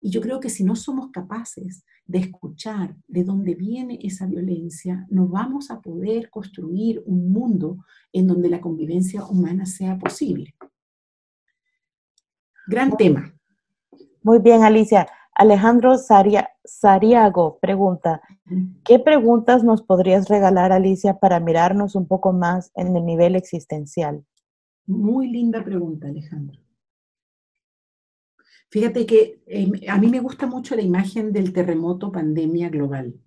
Y yo creo que si no somos capaces de escuchar de dónde viene esa violencia, no vamos a poder construir un mundo en donde la convivencia humana sea posible. Gran tema. Muy bien, Alicia. Alejandro Sariego pregunta, ¿qué preguntas nos podrías regalar, Alicia, para mirarnos un poco más en el nivel existencial? Muy linda pregunta, Alejandro. Fíjate que a mí me gusta mucho la imagen del terremoto pandemia global.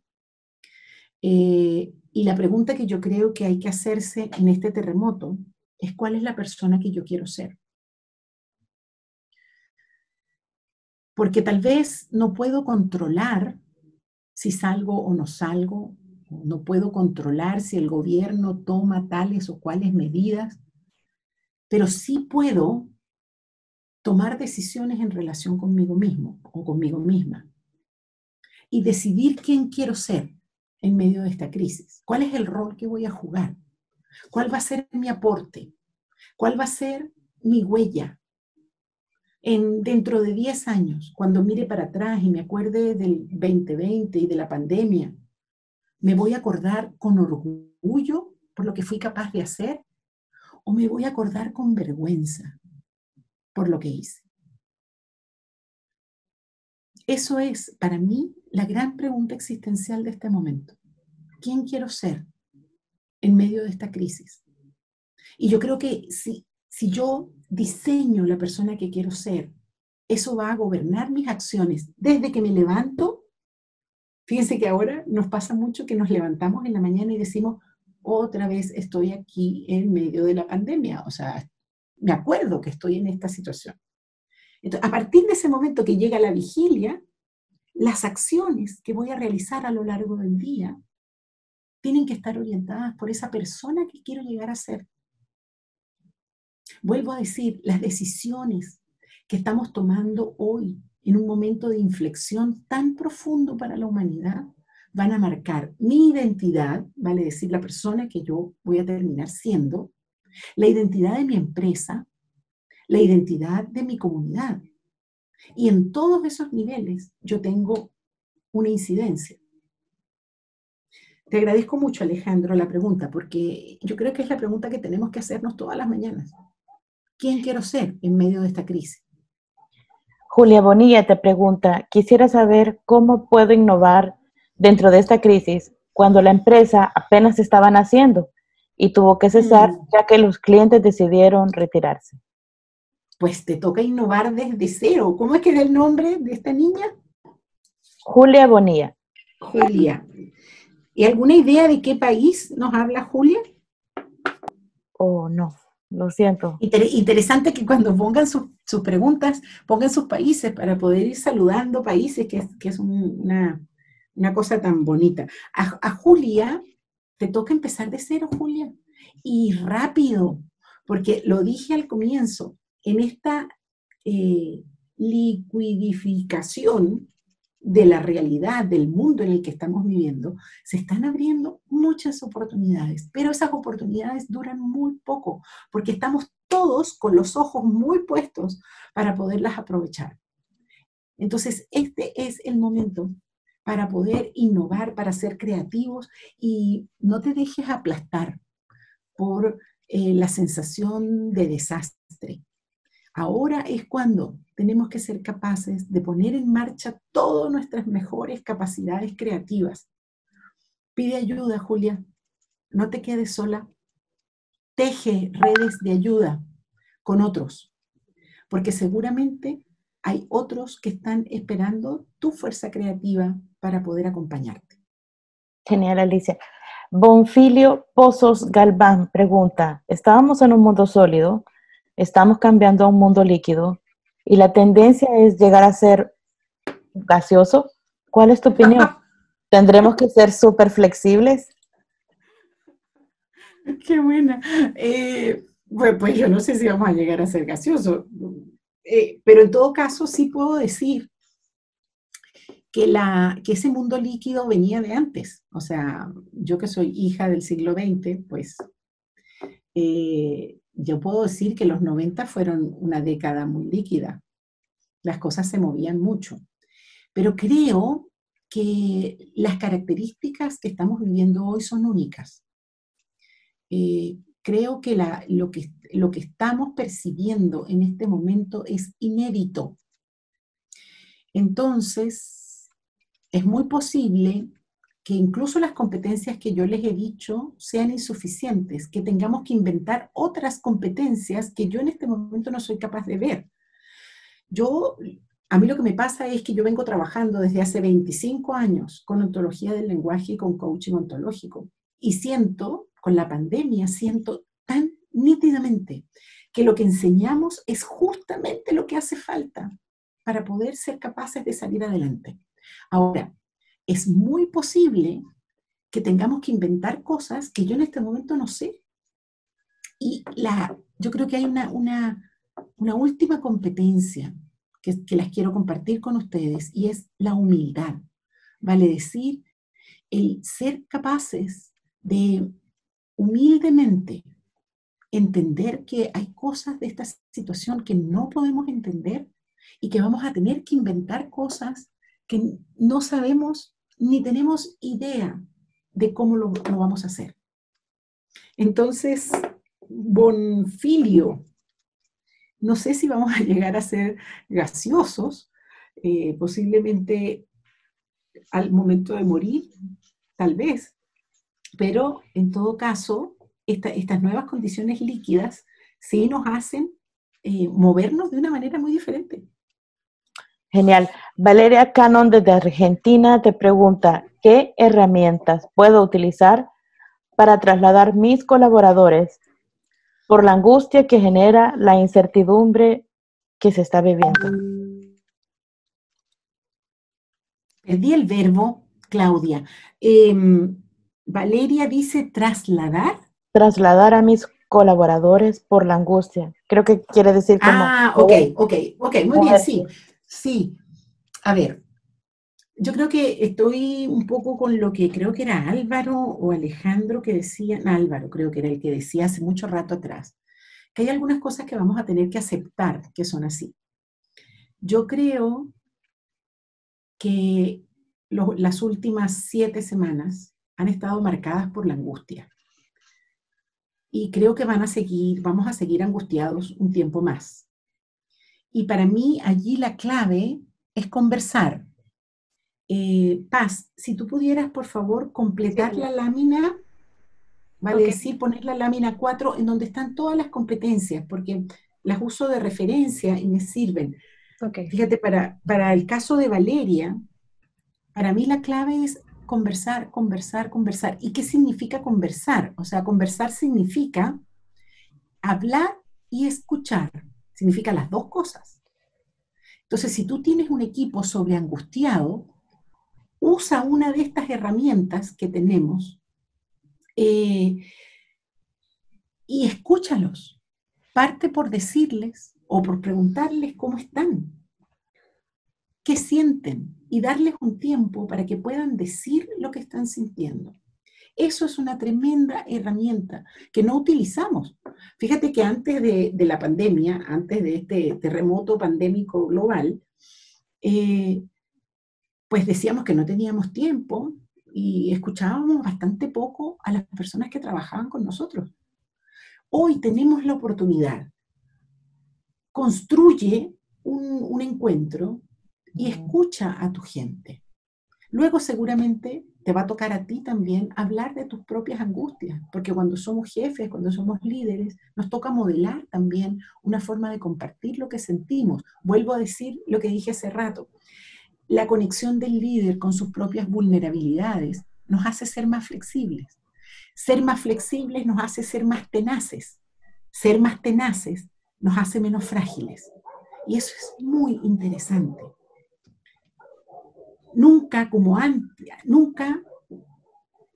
Y la pregunta que yo creo que hay que hacerse en este terremoto es ¿cuál es la persona que yo quiero ser? Porque tal vez no puedo controlar si salgo o no salgo, no puedo controlar si el gobierno toma tales o cuales medidas, pero sí puedo tomar decisiones en relación conmigo mismo o conmigo misma y decidir quién quiero ser en medio de esta crisis. ¿Cuál es el rol que voy a jugar? ¿Cuál va a ser mi aporte? ¿Cuál va a ser mi huella? Dentro de 10 años, cuando mire para atrás y me acuerde del 2020 y de la pandemia, ¿me voy a acordar con orgullo por lo que fui capaz de hacer? ¿O me voy a acordar con vergüenza por lo que hice? Eso es, para mí, la gran pregunta existencial de este momento. ¿Quién quiero ser en medio de esta crisis? Y yo creo que si yo diseño la persona que quiero ser, eso va a gobernar mis acciones desde que me levanto. Fíjense que ahora nos pasa mucho que nos levantamos en la mañana y decimos, otra vez estoy aquí en medio de la pandemia, o sea, me acuerdo que estoy en esta situación. Entonces, a partir de ese momento que llega la vigilia, las acciones que voy a realizar a lo largo del día tienen que estar orientadas por esa persona que quiero llegar a ser. Vuelvo a decir, las decisiones que estamos tomando hoy en un momento de inflexión tan profundo para la humanidad van a marcar mi identidad, vale decir, la persona que yo voy a terminar siendo, la identidad de mi empresa, la identidad de mi comunidad. Y en todos esos niveles yo tengo una incidencia. Te agradezco mucho, Alejandro, la pregunta, porque yo creo que es la pregunta que tenemos que hacernos todas las mañanas. ¿Quién quiero ser en medio de esta crisis? Julia Bonilla te pregunta, quisiera saber cómo puedo innovar dentro de esta crisis cuando la empresa apenas estaba naciendo y tuvo que cesar ya que los clientes decidieron retirarse. Pues te toca innovar desde cero. ¿Cómo es que es el nombre de esta niña? Julia Bonilla. Julia. ¿Y alguna idea de qué país nos habla Julia? Oh, no, lo siento. Interesante que cuando pongan sus preguntas, pongan sus países para poder ir saludando países, que es una cosa tan bonita. A Julia, te toca empezar de cero, Julia. Y rápido, porque lo dije al comienzo. En esta liquidificación de la realidad, del mundo en el que estamos viviendo, se están abriendo muchas oportunidades, pero esas oportunidades duran muy poco, porque estamos todos con los ojos muy puestos para poderlas aprovechar. Entonces, este es el momento para poder innovar, para ser creativos, y no te dejes aplastar por la sensación de desastre. Ahora es cuando tenemos que ser capaces de poner en marcha todas nuestras mejores capacidades creativas. Pide ayuda, Julia. No te quedes sola. Teje redes de ayuda con otros, porque seguramente hay otros que están esperando tu fuerza creativa para poder acompañarte. Genial, Alicia. Bonfilio Pozos Galván pregunta, estábamos en un mundo sólido, estamos cambiando a un mundo líquido y la tendencia es llegar a ser gaseoso. ¿Cuál es tu opinión? ¿Tendremos que ser súper flexibles? ¡Qué buena! Pues yo no sé si vamos a llegar a ser gaseoso, pero en todo caso sí puedo decir que ese mundo líquido venía de antes. O sea, yo que soy hija del siglo XX, pues... yo puedo decir que los 90 fueron una década muy líquida. Las cosas se movían mucho. Pero creo que las características que estamos viviendo hoy son únicas. Creo que lo que estamos percibiendo en este momento es inédito. Entonces, es muy posible que incluso las competencias que yo les he dicho sean insuficientes, que tengamos que inventar otras competencias que yo en este momento no soy capaz de ver. A mí lo que me pasa es que yo vengo trabajando desde hace 25 años con ontología del lenguaje y con coaching ontológico. Y siento, con la pandemia, siento tan nítidamente que lo que enseñamos es justamente lo que hace falta para poder ser capaces de salir adelante. Ahora, es muy posible que tengamos que inventar cosas que yo en este momento no sé. Y yo creo que hay una última competencia que las quiero compartir con ustedes, y es la humildad. Vale decir, el ser capaces de humildemente entender que hay cosas de esta situación que no podemos entender y que vamos a tener que inventar cosas que no sabemos ni tenemos idea de cómo lo vamos a hacer. Entonces, Bonfilio, no sé si vamos a llegar a ser gaseosos, posiblemente al momento de morir, tal vez, pero en todo caso, estas nuevas condiciones líquidas sí nos hacen movernos de una manera muy diferente. Genial. Valeria Canon desde Argentina te pregunta, ¿qué herramientas puedo utilizar para trasladar mis colaboradores por la angustia que genera la incertidumbre que se está viviendo. Perdí el verbo, Claudia. Valeria dice trasladar. Trasladar a mis colaboradores por la angustia. Creo que quiere decir como... Ah, ok, ok, ok, muy bien, sí. Sí, a ver, yo creo que estoy un poco con lo que creo que era Álvaro o Alejandro que decían, Álvaro creo que era el que decía hace mucho rato atrás, que hay algunas cosas que vamos a tener que aceptar que son así. Yo creo que las últimas 7 semanas han estado marcadas por la angustia. Y creo que vamos a seguir angustiados un tiempo más. Y para mí allí la clave es conversar. Paz, si tú pudieras, por favor, completar la lámina, vale decir, poner la lámina 4, en donde están todas las competencias, porque las uso de referencia y me sirven. Okay. Fíjate, para el caso de Valeria, para mí la clave es conversar, conversar, conversar. ¿Y qué significa conversar? O sea, conversar significa hablar y escuchar. Significa las dos cosas. Entonces, si tú tienes un equipo sobreangustiado, usa una de estas herramientas que tenemos y escúchalos. Parte por decirles o por preguntarles cómo están, qué sienten, y darles un tiempo para que puedan decir lo que están sintiendo. Eso es una tremenda herramienta que no utilizamos. Fíjate que antes de la pandemia, antes de este terremoto pandémico global, pues decíamos que no teníamos tiempo y escuchábamos bastante poco a las personas que trabajaban con nosotros. Hoy tenemos la oportunidad. Construye un encuentro y escucha a tu gente. Luego seguramente te va a tocar a ti también hablar de tus propias angustias, porque cuando somos jefes, cuando somos líderes, nos toca modelar también una forma de compartir lo que sentimos. Vuelvo a decir lo que dije hace rato. La conexión del líder con sus propias vulnerabilidades nos hace ser más flexibles. Ser más flexibles nos hace ser más tenaces. Ser más tenaces nos hace menos frágiles. Y eso es muy interesante. Nunca como antes, nunca,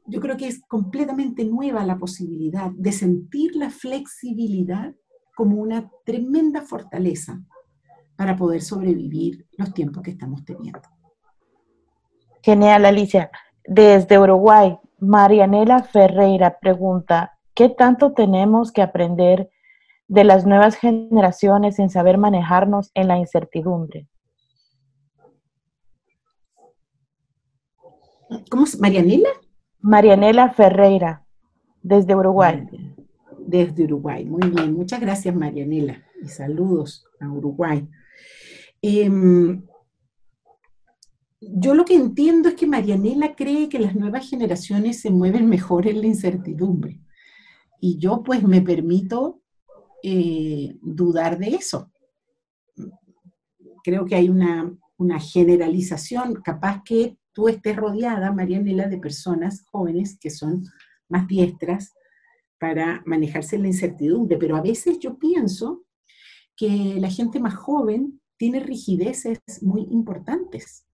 yo creo que es completamente nueva la posibilidad de sentir la flexibilidad como una tremenda fortaleza para poder sobrevivir los tiempos que estamos teniendo. Genial, Alicia. Desde Uruguay, Marianela Ferreira pregunta, ¿qué tanto tenemos que aprender de las nuevas generaciones en saber manejarnos en la incertidumbre? ¿Cómo es? ¿Marianela? Marianela Ferreira, desde Uruguay. Desde Uruguay, muy bien. Muchas gracias, Marianela. Y saludos a Uruguay. Yo lo que entiendo es que Marianela cree que las nuevas generaciones se mueven mejor en la incertidumbre. Y yo pues me permito dudar de eso. Creo que hay una generalización, capaz que tú estés rodeada, Marianela, de personas jóvenes que son más diestras para manejarse la incertidumbre, pero a veces yo pienso que la gente más joven tiene rigideces muy importantes.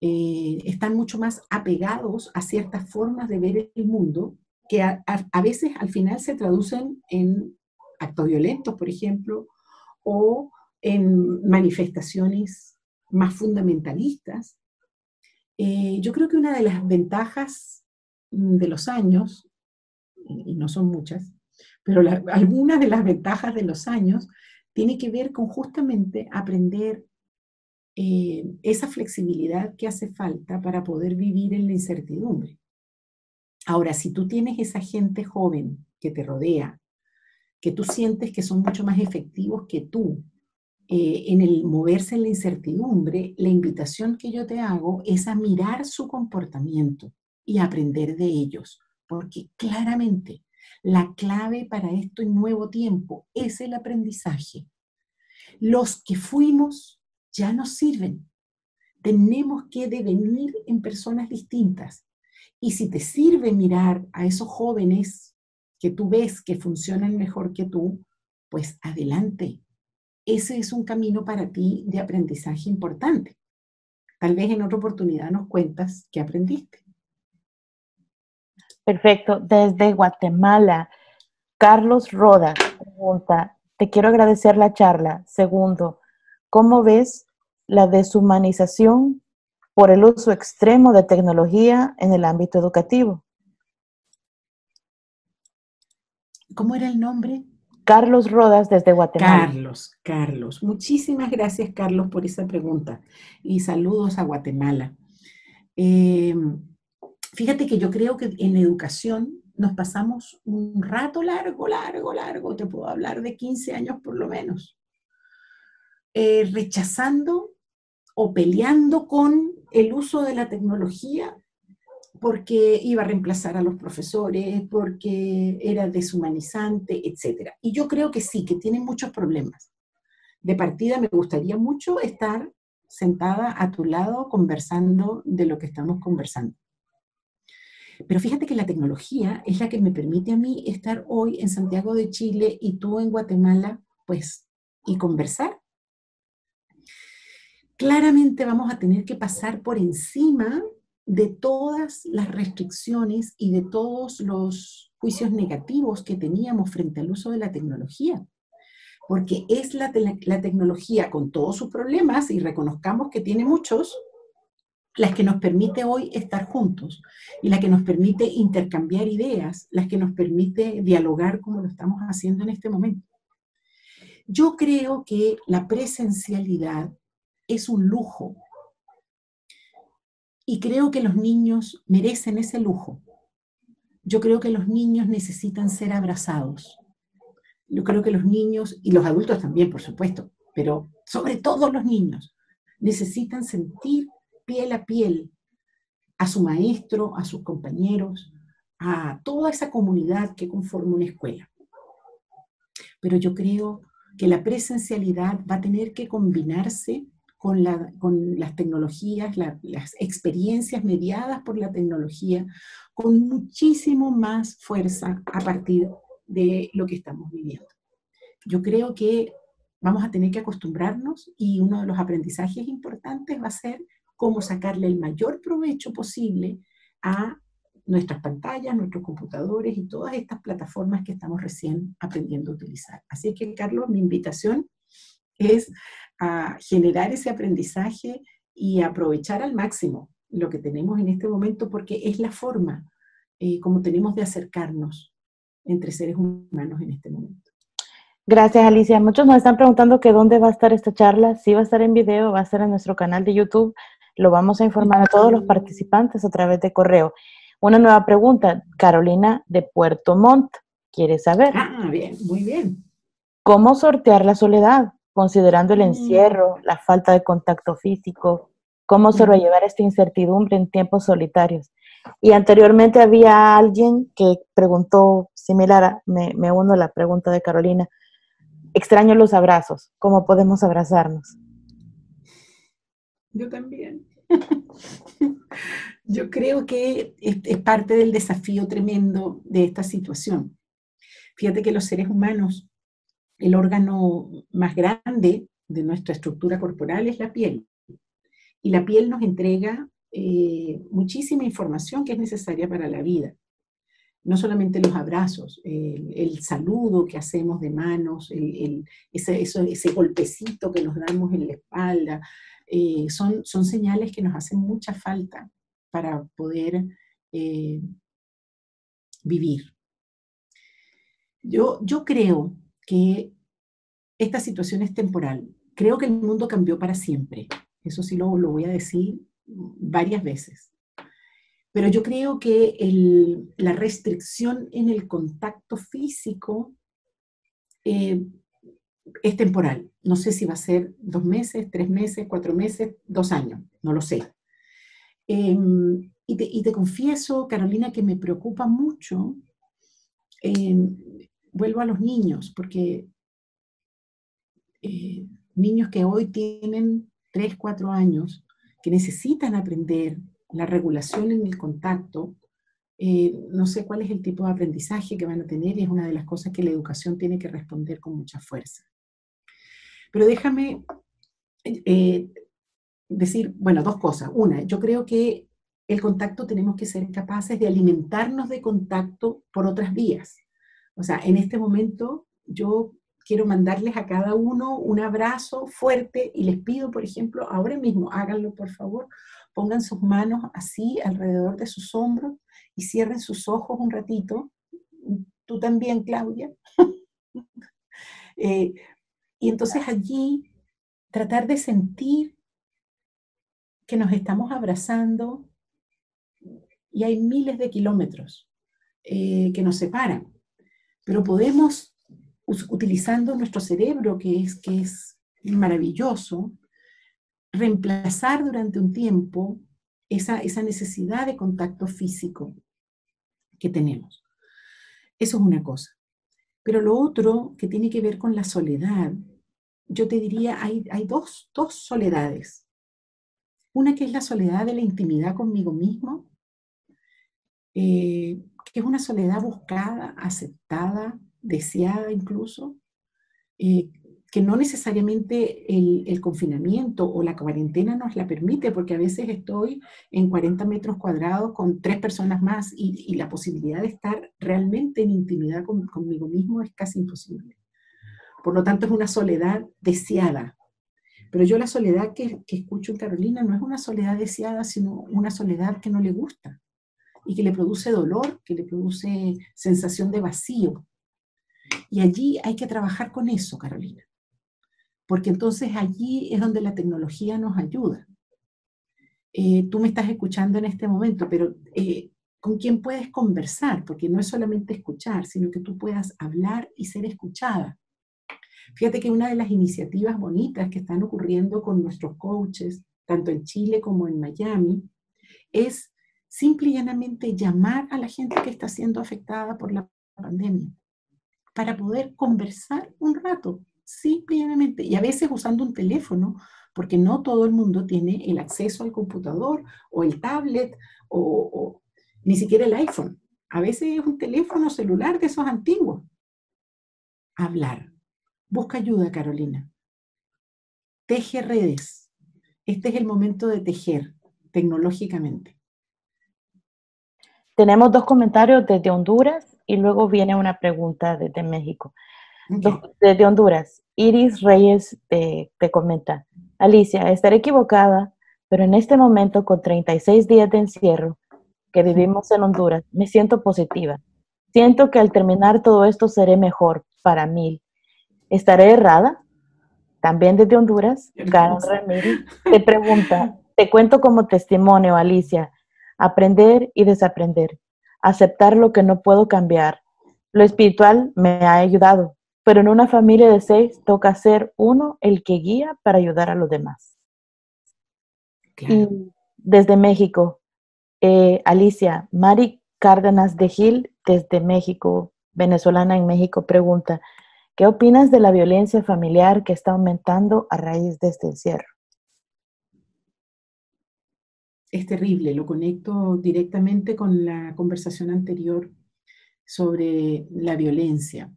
Están mucho más apegados a ciertas formas de ver el mundo que a veces al final se traducen en actos violentos, por ejemplo, o en manifestaciones más fundamentalistas. Yo creo que una de las ventajas de los años, y no son muchas, pero algunas de las ventajas de los años tiene que ver con justamente aprender esa flexibilidad que hace falta para poder vivir en la incertidumbre. Ahora, si tú tienes esa gente joven que te rodea, que tú sientes que son mucho más efectivos que tú, en el moverse en la incertidumbre, la invitación que yo te hago es a mirar su comportamiento y aprender de ellos, porque claramente la clave para este nuevo tiempo es el aprendizaje. Los que fuimos ya no sirven. Tenemos que devenir en personas distintas. Y si te sirve mirar a esos jóvenes que tú ves que funcionan mejor que tú, pues adelante. Ese es un camino para ti de aprendizaje importante. Tal vez en otra oportunidad nos cuentas qué aprendiste. Perfecto. Desde Guatemala, Carlos Roda pregunta, te quiero agradecer la charla. Segundo, ¿cómo ves la deshumanización por el uso extremo de tecnología en el ámbito educativo? ¿Cómo era el nombre? Carlos Rodas desde Guatemala. Carlos. Muchísimas gracias, Carlos, por esa pregunta. Y saludos a Guatemala. Fíjate que yo creo que en la educación nos pasamos un rato largo, te puedo hablar de 15 años por lo menos, rechazando o peleando con el uso de la tecnología porque iba a reemplazar a los profesores, porque era deshumanizante, etc. Y yo creo que sí, que tiene muchos problemas. De partida me gustaría mucho estar sentada a tu lado conversando de lo que estamos conversando. Pero fíjate que la tecnología es la que me permite a mí estar hoy en Santiago de Chile y tú en Guatemala, pues, y conversar. Claramente vamos a tener que pasar por encima de todas las restricciones y de todos los juicios negativos que teníamos frente al uso de la tecnología. Porque es la tecnología con todos sus problemas, y reconozcamos que tiene muchos, las que nos permite hoy estar juntos, y las que nos permite intercambiar ideas, las que nos permite dialogar como lo estamos haciendo en este momento. Yo creo que la presencialidad es un lujo, y creo que los niños merecen ese lujo. Yo creo que los niños necesitan ser abrazados. Yo creo que los niños, y los adultos también, por supuesto, pero sobre todo los niños, necesitan sentir piel a piel, a su maestro, a sus compañeros, a toda esa comunidad que conforma una escuela. Pero yo creo que la presencialidad va a tener que combinarse con las tecnologías, las experiencias mediadas por la tecnología, con muchísimo más fuerza a partir de lo que estamos viviendo. Yo creo que vamos a tener que acostumbrarnos, y uno de los aprendizajes importantes va a ser cómo sacarle el mayor provecho posible a nuestras pantallas, nuestros computadores y todas estas plataformas que estamos recién aprendiendo a utilizar. Así que, Carlos, mi invitación es a generar ese aprendizaje y aprovechar al máximo lo que tenemos en este momento, porque es la forma como tenemos de acercarnos entre seres humanos en este momento. Gracias, Alicia. Muchos nos están preguntando que dónde va a estar esta charla. Sí, va a estar en video, va a estar en nuestro canal de YouTube. Lo vamos a informar a todos los participantes a través de correo. Una nueva pregunta, Carolina de Puerto Montt, quiere saber. Ah, bien, muy bien. ¿Cómo sortear la soledad, considerando el encierro, la falta de contacto físico? ¿Cómo sobrellevar esta incertidumbre en tiempos solitarios? Y anteriormente había alguien que preguntó similar, me uno a la pregunta de Carolina, extraño los abrazos, ¿cómo podemos abrazarnos? Yo también. Yo creo que es parte del desafío tremendo de esta situación. Fíjate que los seres humanos, el órgano más grande de nuestra estructura corporal es la piel. Y la piel nos entrega muchísima información que es necesaria para la vida. No solamente los abrazos, el saludo que hacemos de manos, ese golpecito que nos damos en la espalda, son señales que nos hacen mucha falta para poder vivir. Yo creo que esta situación es temporal. Creo que el mundo cambió para siempre. Eso sí lo voy a decir varias veces. Pero yo creo que la restricción en el contacto físico es temporal. No sé si va a ser 2 meses, 3 meses, 4 meses, 2 años, no lo sé. Y te confieso, Carolina, que me preocupa mucho, vuelvo a los niños, porque niños que hoy tienen 3, 4 años, que necesitan aprender la regulación en el contacto, no sé cuál es el tipo de aprendizaje que van a tener y es una de las cosas que la educación tiene que responder con mucha fuerza. Pero déjame decir, bueno, dos cosas. Una, yo creo que el contacto tenemos que ser capaces de alimentarnos de contacto por otras vías. O sea, en este momento yo quiero mandarles a cada uno un abrazo fuerte y les pido, por ejemplo, ahora mismo, háganlo por favor, pongan sus manos así alrededor de sus hombros y cierren sus ojos un ratito. Tú también, Claudia. Y entonces allí tratar de sentir que nos estamos abrazando y hay miles de kilómetros que nos separan. Pero podemos, utilizando nuestro cerebro, que es maravilloso, reemplazar durante un tiempo esa necesidad de contacto físico que tenemos. Eso es una cosa. Pero lo otro que tiene que ver con la soledad, yo te diría, hay dos soledades. Una que es la soledad de la intimidad conmigo mismo, que es una soledad buscada, aceptada, deseada incluso, que no necesariamente el confinamiento o la cuarentena nos la permite, porque a veces estoy en 40 metros cuadrados con 3 personas más y la posibilidad de estar realmente en intimidad conmigo mismo es casi imposible. Por lo tanto, es una soledad deseada. Pero yo la soledad que escucho en Carolina no es una soledad deseada, sino una soledad que no le gusta y que le produce dolor, que le produce sensación de vacío. Y allí hay que trabajar con eso, Carolina. Porque entonces allí es donde la tecnología nos ayuda. Tú me estás escuchando en este momento, pero ¿con quién puedes conversar? Porque no es solamente escuchar, sino que tú puedas hablar y ser escuchada. Fíjate que una de las iniciativas bonitas que están ocurriendo con nuestros coaches, tanto en Chile como en Miami, es simple y llanamente llamar a la gente que está siendo afectada por la pandemia para poder conversar un rato. Simplemente, y a veces usando un teléfono, porque no todo el mundo tiene el acceso al computador o el tablet o ni siquiera el iPhone. A veces es un teléfono celular de esos antiguos. Hablar. Busca ayuda, Carolina. Teje redes. Este es el momento de tejer tecnológicamente. Tenemos dos comentarios desde Honduras y luego viene una pregunta desde México. Okay. Desde Honduras, Iris Reyes te comenta: Alicia, estaré equivocada, pero en este momento con 36 días de encierro que vivimos en Honduras, me siento positiva. Siento que al terminar todo esto seré mejor para mí. ¿Estaré errada? También desde Honduras, Karen Ramírez te pregunta: te cuento como testimonio, Alicia, aprender y desaprender, aceptar lo que no puedo cambiar. Lo espiritual me ha ayudado. Pero en una familia de 6 toca ser uno el que guía para ayudar a los demás. Claro. Y desde México, Alicia, Mari Cárdenas de Gil, desde México, venezolana en México, pregunta: ¿qué opinas de la violencia familiar que está aumentando a raíz de este encierro? Es terrible, lo conecto directamente con la conversación anterior sobre la violencia.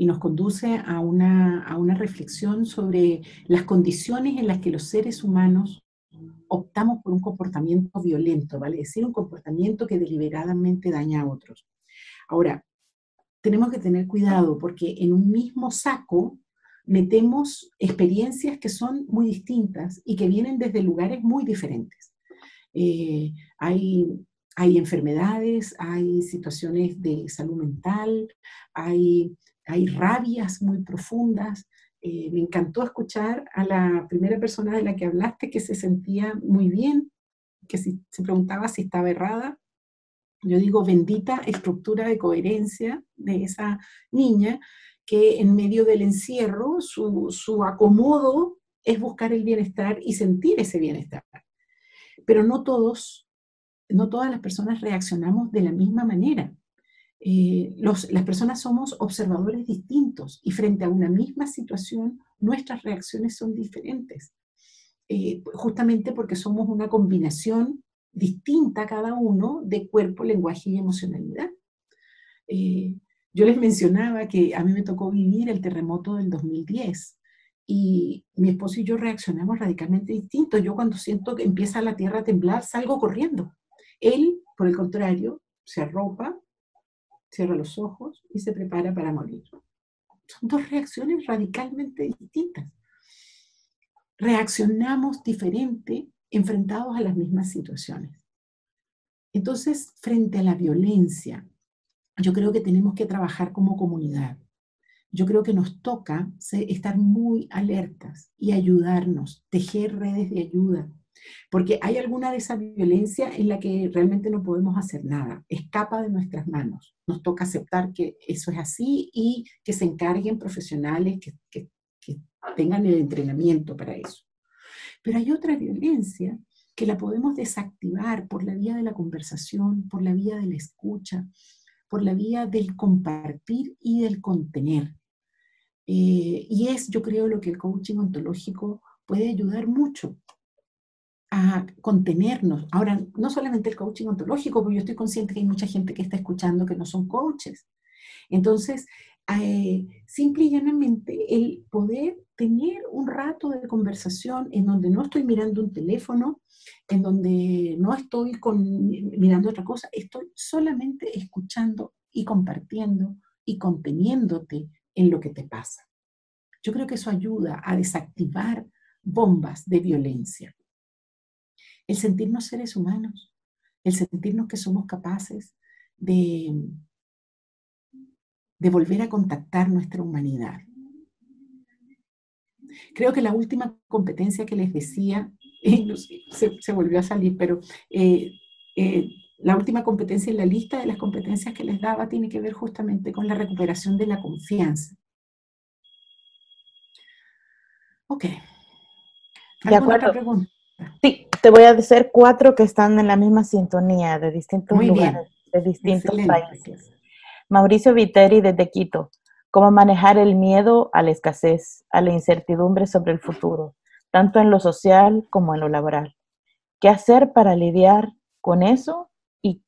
Y nos conduce a una reflexión sobre las condiciones en las que los seres humanos optamos por un comportamiento violento, ¿vale? Es decir, un comportamiento que deliberadamente daña a otros. Ahora, tenemos que tener cuidado porque en un mismo saco metemos experiencias que son muy distintas y que vienen desde lugares muy diferentes. Hay enfermedades, hay situaciones de salud mental, hay rabias muy profundas. Me encantó escuchar a la primera persona de la que hablaste que se sentía muy bien, que se preguntaba si estaba errada. Yo digo, bendita estructura de coherencia de esa niña que en medio del encierro su acomodo es buscar el bienestar y sentir ese bienestar. Pero no todas las personas reaccionamos de la misma manera. Las personas somos observadores distintos y frente a una misma situación nuestras reacciones son diferentes, justamente porque somos una combinación distinta cada uno de cuerpo, lenguaje y emocionalidad. Yo les mencionaba que a mí me tocó vivir el terremoto del 2010 y mi esposo y yo reaccionamos radicalmente distintos. Yo cuando siento que empieza la tierra a temblar salgo corriendo. Él, por el contrario, se arropa, cierra los ojos y se prepara para morir. Son dos reacciones radicalmente distintas. Reaccionamos diferente enfrentados a las mismas situaciones. Entonces, frente a la violencia, yo creo que tenemos que trabajar como comunidad. Yo creo que nos toca estar muy alertas y ayudarnos, tejer redes de ayuda. Porque hay alguna de esa violencia en la que realmente no podemos hacer nada, escapa de nuestras manos. Nos toca aceptar que eso es así y que se encarguen profesionales que tengan el entrenamiento para eso. Pero hay otra violencia que la podemos desactivar por la vía de la conversación, por la vía de la escucha, por la vía del compartir y del contener. Y es, yo creo, lo que el coaching ontológico puede ayudar mucho a contenernos. Ahora, no solamente el coaching ontológico, porque yo estoy consciente que hay mucha gente que está escuchando que no son coaches. Entonces, simple y llanamente, el poder tener un rato de conversación en donde no estoy mirando un teléfono, en donde no estoy mirando otra cosa, estoy solamente escuchando y compartiendo y conteniéndote en lo que te pasa. Yo creo que eso ayuda a desactivar bombas de violencia. El sentirnos seres humanos, el sentirnos que somos capaces de volver a contactar nuestra humanidad. Creo que la última competencia que les decía, se volvió a salir, pero la última competencia en la lista de las competencias que les daba tiene que ver justamente con la recuperación de la confianza. Ok. De acuerdo. Pregunta? Sí, te voy a decir 4 que están en la misma sintonía, de distintos lugares, de distintos países. Mauricio Viteri desde Quito. ¿Cómo manejar el miedo a la escasez, a la incertidumbre sobre el futuro, tanto en lo social como en lo laboral? ¿Qué hacer para lidiar con eso y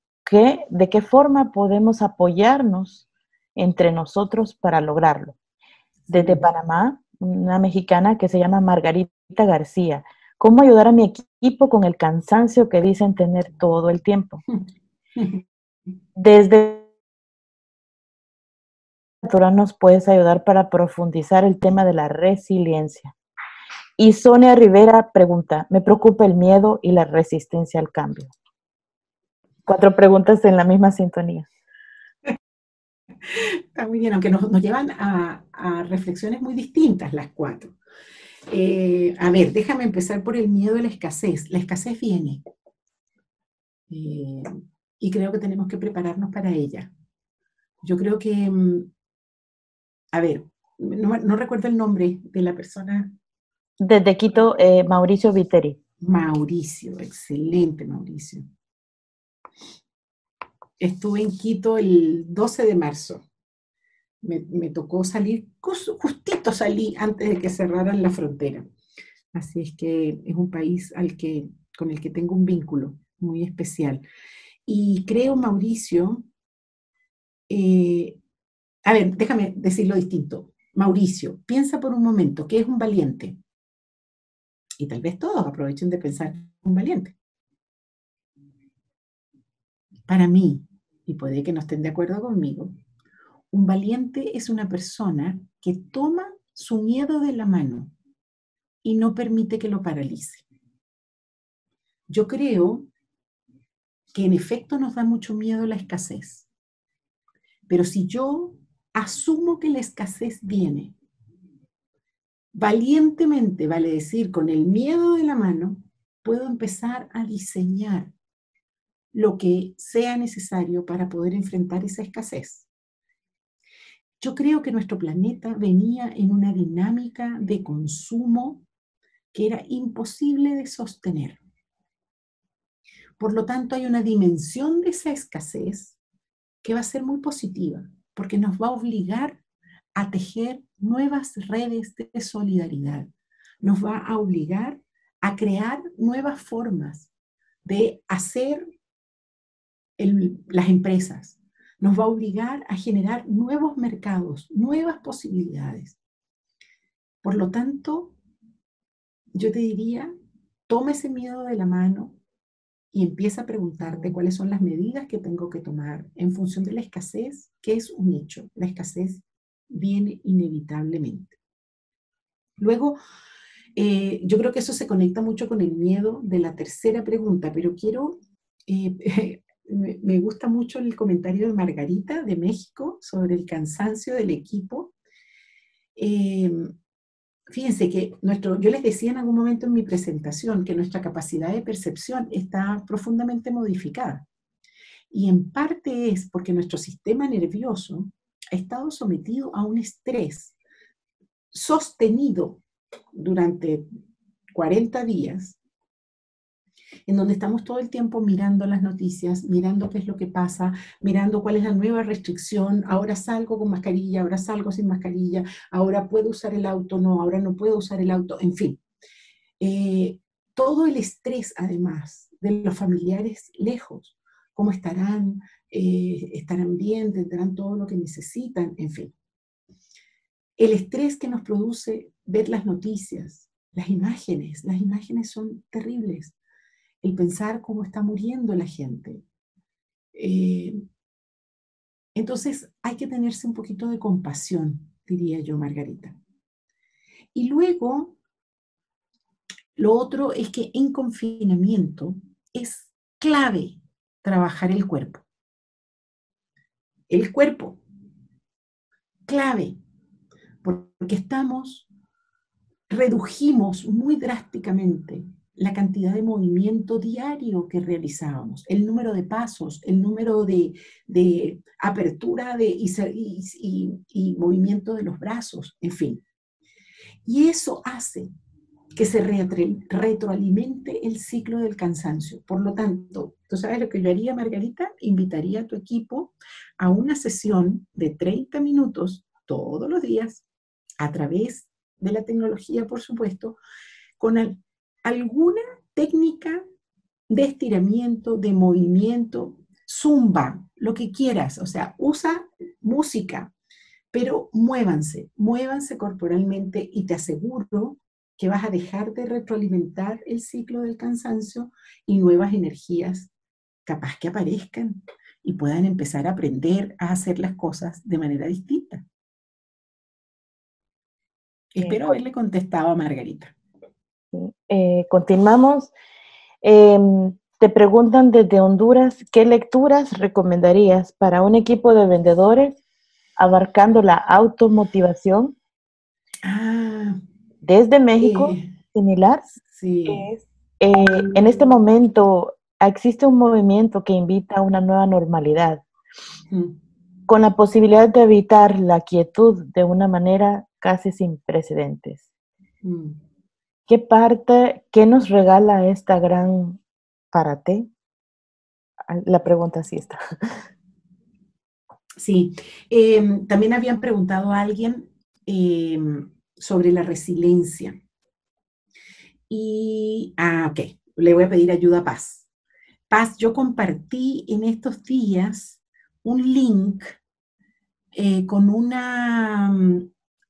de qué forma podemos apoyarnos entre nosotros para lograrlo? Desde Panamá, una mexicana que se llama Margarita García. ¿Cómo ayudar a mi equipo con el cansancio que dicen tener todo el tiempo? Desde nos puedes ayudar para profundizar el tema de la resiliencia. Y Sonia Rivera pregunta, me preocupa el miedo y la resistencia al cambio. 4 preguntas en la misma sintonía. Está muy bien, aunque nos llevan a reflexiones muy distintas las 4. A ver, déjame empezar por el miedo a la escasez. La escasez viene. Y creo que tenemos que prepararnos para ella. Yo creo que... A ver, no recuerdo el nombre de la persona. Desde Quito, Mauricio Viteri. Mauricio, excelente Mauricio. Estuve en Quito el 12 de marzo. Me tocó salir, justito salí antes de que cerraran la frontera. Así es que es un país con el que tengo un vínculo muy especial. Y creo, Mauricio... a ver, déjame decirlo distinto. Mauricio, piensa por un momento que es un valiente. Y tal vez todos aprovechen de pensar un valiente. Para mí, y puede que no estén de acuerdo conmigo, un valiente es una persona que toma su miedo de la mano y no permite que lo paralice. Yo creo que en efecto nos da mucho miedo la escasez. Pero si yo asumo que la escasez viene. Valientemente, vale decir, con el miedo de la mano, puedo empezar a diseñar lo que sea necesario para poder enfrentar esa escasez. Yo creo que nuestro planeta venía en una dinámica de consumo que era imposible de sostener. Por lo tanto, hay una dimensión de esa escasez que va a ser muy positiva, porque nos va a obligar a tejer nuevas redes de solidaridad, nos va a obligar a crear nuevas formas de hacer las empresas. Nos va a obligar a generar nuevos mercados, nuevas posibilidades. Por lo tanto, yo te diría, toma ese miedo de la mano y empieza a preguntarte cuáles son las medidas que tengo que tomar en función de la escasez, que es un hecho. La escasez viene inevitablemente. Luego, yo creo que eso se conecta mucho con el miedo de la tercera pregunta, pero quiero... me gusta mucho el comentario de Margarita de México sobre el cansancio del equipo. Fíjense que yo les decía en algún momento en mi presentación que nuestra capacidad de percepción está profundamente modificada. Y en parte es porque nuestro sistema nervioso ha estado sometido a un estrés sostenido durante 40 días, en donde estamos todo el tiempo mirando las noticias, mirando qué es lo que pasa, mirando cuál es la nueva restricción, ahora salgo con mascarilla, ahora salgo sin mascarilla, ahora puedo usar el auto, no, ahora no puedo usar el auto, en fin. Todo el estrés, además, de los familiares lejos, cómo estarán, estarán bien, tendrán todo lo que necesitan, en fin. El estrés que nos produce ver las noticias, las imágenes son terribles. El pensar cómo está muriendo la gente. Entonces hay que tenerse un poquito de compasión, diría yo, Margarita. Y luego, lo otro es que en confinamiento es clave trabajar el cuerpo. El cuerpo. Clave. Porque redujimos muy drásticamente la cantidad de movimiento diario que realizábamos, el número de pasos, el número de apertura y movimiento de los brazos, en fin. Y eso hace que se retroalimente el ciclo del cansancio. Por lo tanto, ¿tú sabes lo que yo haría, Margarita? Invitaría a tu equipo a una sesión de 30 minutos todos los días, a través de la tecnología, por supuesto, con alguna técnica de estiramiento, de movimiento, zumba, lo que quieras, o sea, usa música, pero muévanse, muévanse corporalmente y te aseguro que vas a dejar de retroalimentar el ciclo del cansancio y nuevas energías capaz que aparezcan y puedan empezar a aprender a hacer las cosas de manera distinta. Sí. Espero haberle contestado a Margarita. Continuamos. Te preguntan desde Honduras, ¿qué lecturas recomendarías para un equipo de vendedores abarcando la automotivación? Desde México, similar. Sí. En este momento existe un movimiento que invita a una nueva normalidad, con la posibilidad de evitar la quietud de una manera casi sin precedentes. ¿Qué nos regala esta gran parate? La pregunta sí está. Sí, también habían preguntado a alguien sobre la resiliencia. Y, ok, le voy a pedir ayuda a Paz. Paz, yo compartí en estos días un link con una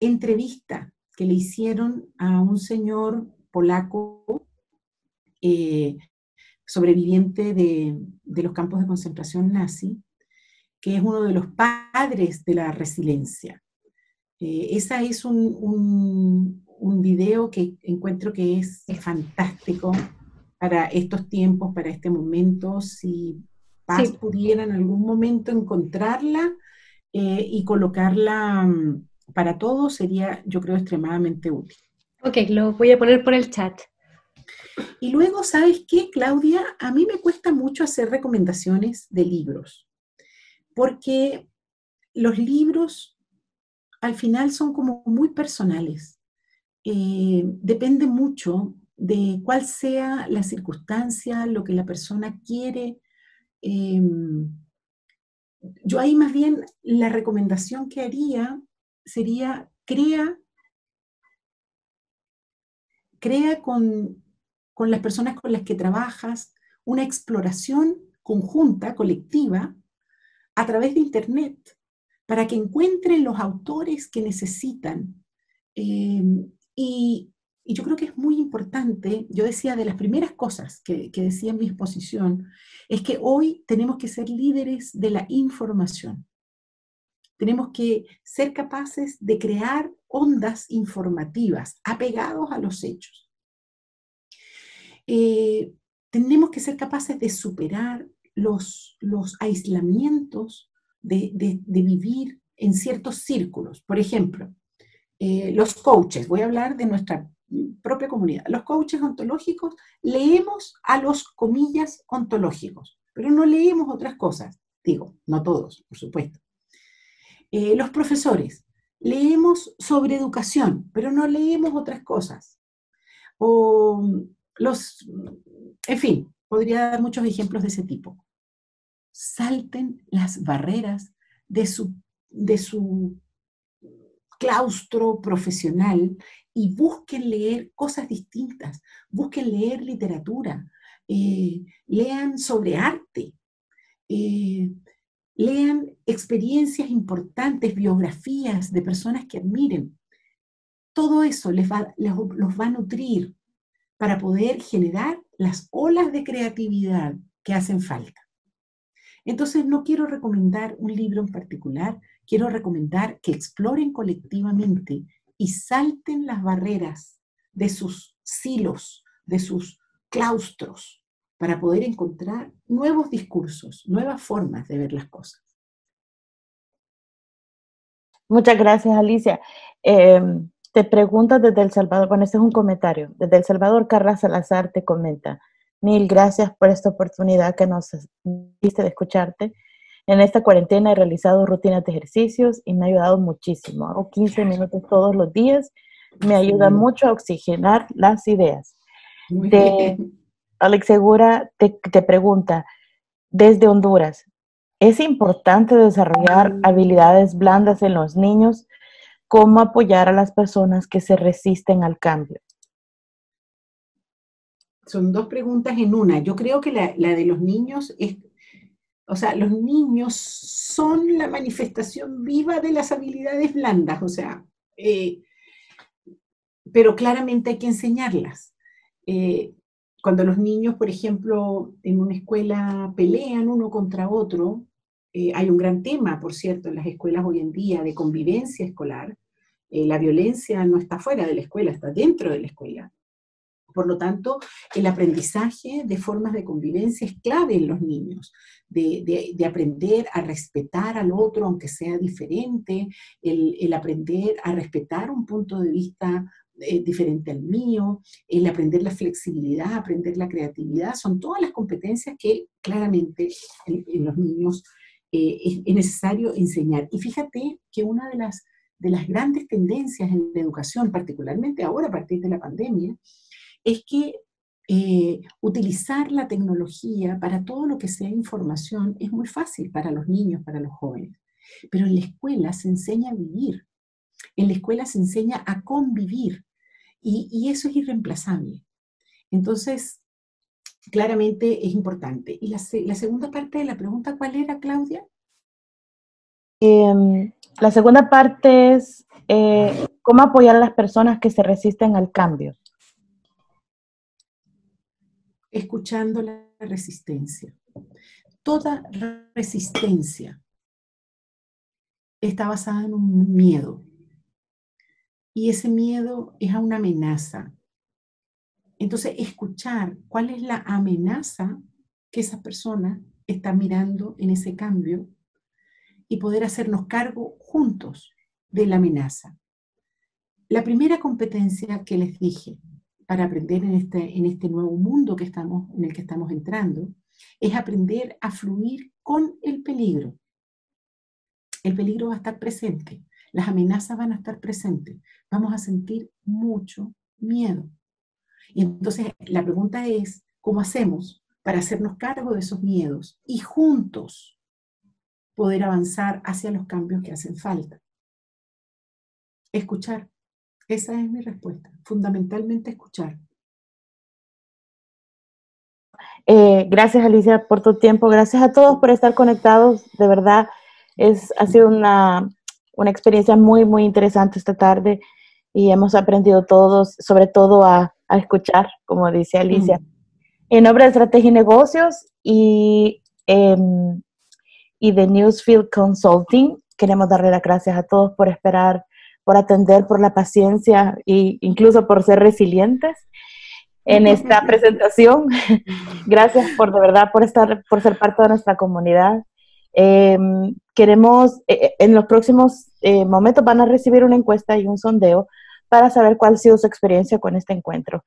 entrevista que le hicieron a un señor polaco sobreviviente de los campos de concentración nazi, que es uno de los padres de la resiliencia. Esa es un video que encuentro que es fantástico para estos tiempos, para este momento. Si Paz pudiera en algún momento encontrarla y colocarla... para todos sería, yo creo, extremadamente útil. Ok, lo voy a poner por el chat. Y luego, ¿sabes qué, Claudia? A mí me cuesta mucho hacer recomendaciones de libros, porque los libros al final son como muy personales. Depende mucho de cuál sea la circunstancia, lo que la persona quiere. Yo ahí más bien la recomendación que haría sería, crea con las personas con las que trabajas una exploración conjunta, colectiva, a través de Internet, para que encuentren los autores que necesitan. Y yo creo que es muy importante, yo decía, de las primeras cosas que decía en mi exposición, es que hoy tenemos que ser líderes de la información. Tenemos que ser capaces de crear ondas informativas apegados a los hechos. Tenemos que ser capaces de superar los aislamientos, de vivir en ciertos círculos. Por ejemplo, los coaches, voy a hablar de nuestra propia comunidad. Los coaches ontológicos leemos a los, comillas, ontológicos, pero no leemos otras cosas. Digo, no todos, por supuesto. Los profesores, leemos sobre educación, pero no leemos otras cosas. O los, en fin, podría dar muchos ejemplos de ese tipo. Salten las barreras de su claustro profesional y busquen leer cosas distintas, busquen leer literatura, lean sobre arte, lean experiencias importantes, biografías de personas que admiren. Todo eso los va a nutrir para poder generar las olas de creatividad que hacen falta. Entonces no quiero recomendar un libro en particular, quiero recomendar que exploren colectivamente y salten las barreras de sus silos, de sus claustros, para poder encontrar nuevos discursos, nuevas formas de ver las cosas. Muchas gracias, Alicia. Te preguntas desde El Salvador, bueno, este es un comentario, desde El Salvador, Carla Salazar te comenta: mil gracias por esta oportunidad que nos diste de escucharte. En esta cuarentena he realizado rutinas de ejercicios y me ha ayudado muchísimo. Hago 15 minutos todos los días. Me ayuda mucho a oxigenar las ideas. Alex Segura te pregunta, desde Honduras, ¿es importante desarrollar habilidades blandas en los niños? ¿Cómo apoyar a las personas que se resisten al cambio? Son dos preguntas en una. Yo creo que la de los niños es, o sea, los niños son la manifestación viva de las habilidades blandas, o sea, pero claramente hay que enseñarlas. Cuando los niños, por ejemplo, en una escuela pelean uno contra otro, hay un gran tema, por cierto, en las escuelas hoy en día de convivencia escolar. La violencia no está fuera de la escuela, está dentro de la escuela. Por lo tanto, el aprendizaje de formas de convivencia es clave en los niños, de aprender a respetar al otro aunque sea diferente, el aprender a respetar un punto de vista diferente al mío, el aprender la flexibilidad, aprender la creatividad, son todas las competencias que claramente en los niños es necesario enseñar. Y fíjate que una de las grandes tendencias en la educación, particularmente ahora a partir de la pandemia, es que utilizar la tecnología para todo lo que sea información es muy fácil para los niños, para los jóvenes. Pero en la escuela se enseña a vivir, en la escuela se enseña a convivir, y eso es irreemplazable. Entonces, claramente es importante. Y la segunda parte de la pregunta, ¿cuál era, Claudia? La segunda parte es, ¿cómo apoyar a las personas que se resisten al cambio? Escuchando la resistencia. Toda resistencia está basada en un miedo. Y ese miedo es a una amenaza. Entonces, escuchar cuál es la amenaza que esa persona está mirando en ese cambio y poder hacernos cargo juntos de la amenaza. La primera competencia que les dije, para aprender en este nuevo mundo en el que estamos entrando, es aprender a fluir con el peligro. El peligro va a estar presente, las amenazas van a estar presentes, vamos a sentir mucho miedo. Y entonces la pregunta es, ¿cómo hacemos para hacernos cargo de esos miedos y juntos poder avanzar hacia los cambios que hacen falta? Escuchar. Esa es mi respuesta, fundamentalmente escuchar. Gracias, Alicia, por tu tiempo. Gracias a todos por estar conectados. De verdad, ha sido una experiencia muy, muy interesante esta tarde y hemos aprendido todos, sobre todo a escuchar, como dice Alicia. En nombre de Estrategia y Negocios y de Newfield Consulting, queremos darle las gracias a todos por esperar, por atender, por la paciencia e incluso por ser resilientes en esta presentación. Gracias de verdad por ser parte de nuestra comunidad. Queremos, en los próximos momentos van a recibir una encuesta y un sondeo para saber cuál ha sido su experiencia con este encuentro.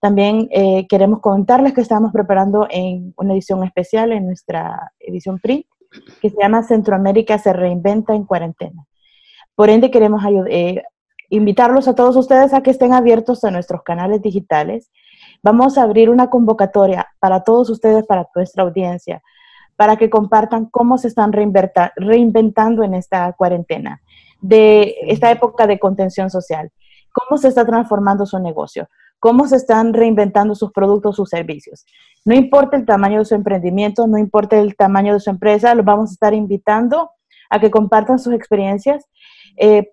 También queremos contarles que estamos preparando en una edición especial, en nuestra edición print, que se llama Centroamérica se reinventa en cuarentena. Por ende queremos invitarlos a todos ustedes a que estén abiertos a nuestros canales digitales. Vamos a abrir una convocatoria para todos ustedes, para nuestra audiencia, para que compartan cómo se están reinventando en esta cuarentena, de esta época de contención social, cómo se está transformando su negocio, cómo se están reinventando sus productos, sus servicios. No importa el tamaño de su emprendimiento, no importa el tamaño de su empresa, los vamos a estar invitando a que compartan sus experiencias.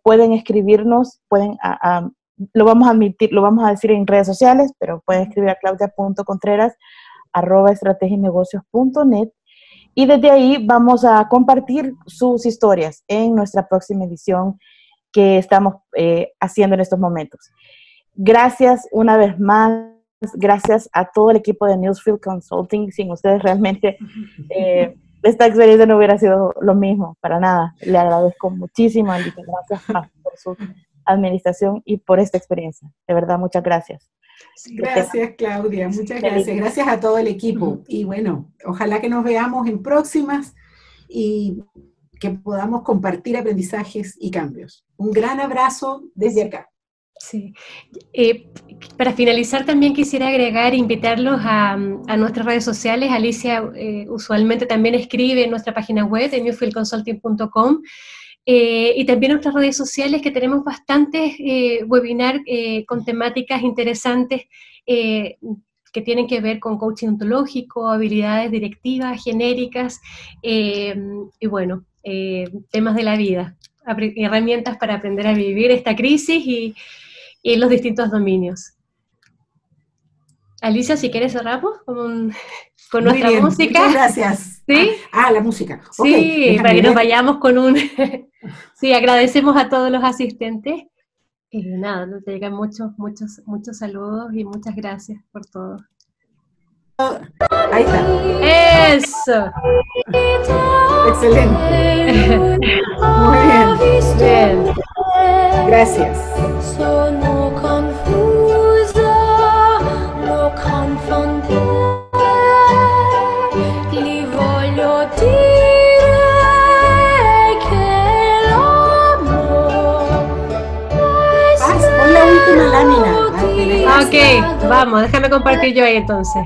Pueden escribirnos, lo vamos a admitir, lo vamos a decir en redes sociales, pero pueden escribir a claudia.contreras@estrategiaynegocios.net y desde ahí vamos a compartir sus historias en nuestra próxima edición que estamos haciendo en estos momentos. Gracias una vez más, gracias a todo el equipo de Newfield Consulting. Sin ustedes realmente esta experiencia no hubiera sido lo mismo, para nada. Le agradezco muchísimo, Alicia. Gracias por su administración y por esta experiencia. De verdad, muchas gracias. Gracias, Claudia. Muchas gracias. Gracias a todo el equipo. Y bueno, ojalá que nos veamos en próximas y que podamos compartir aprendizajes y cambios. Un gran abrazo desde acá. Sí. Para finalizar también quisiera agregar, invitarlos a nuestras redes sociales. Alicia usualmente también escribe en nuestra página web de newfieldconsulting.com y también en nuestras redes sociales, que tenemos bastantes webinars con temáticas interesantes que tienen que ver con coaching ontológico, habilidades directivas, genéricas y bueno, temas de la vida, herramientas para aprender a vivir esta crisis y los distintos dominios. Alicia, si quieres cerramos con nuestra música. Muchas gracias. ¿Sí? Ah, la música. Sí, okay, para que nos vayamos con un... Sí, agradecemos a todos los asistentes. Y nada, nos llegan muchos saludos y muchas gracias por todo. Ahí está. ¡Eso! Excelente. Muy bien. Bien. Gracias. Ok, vamos, déjame compartir yo ahí entonces.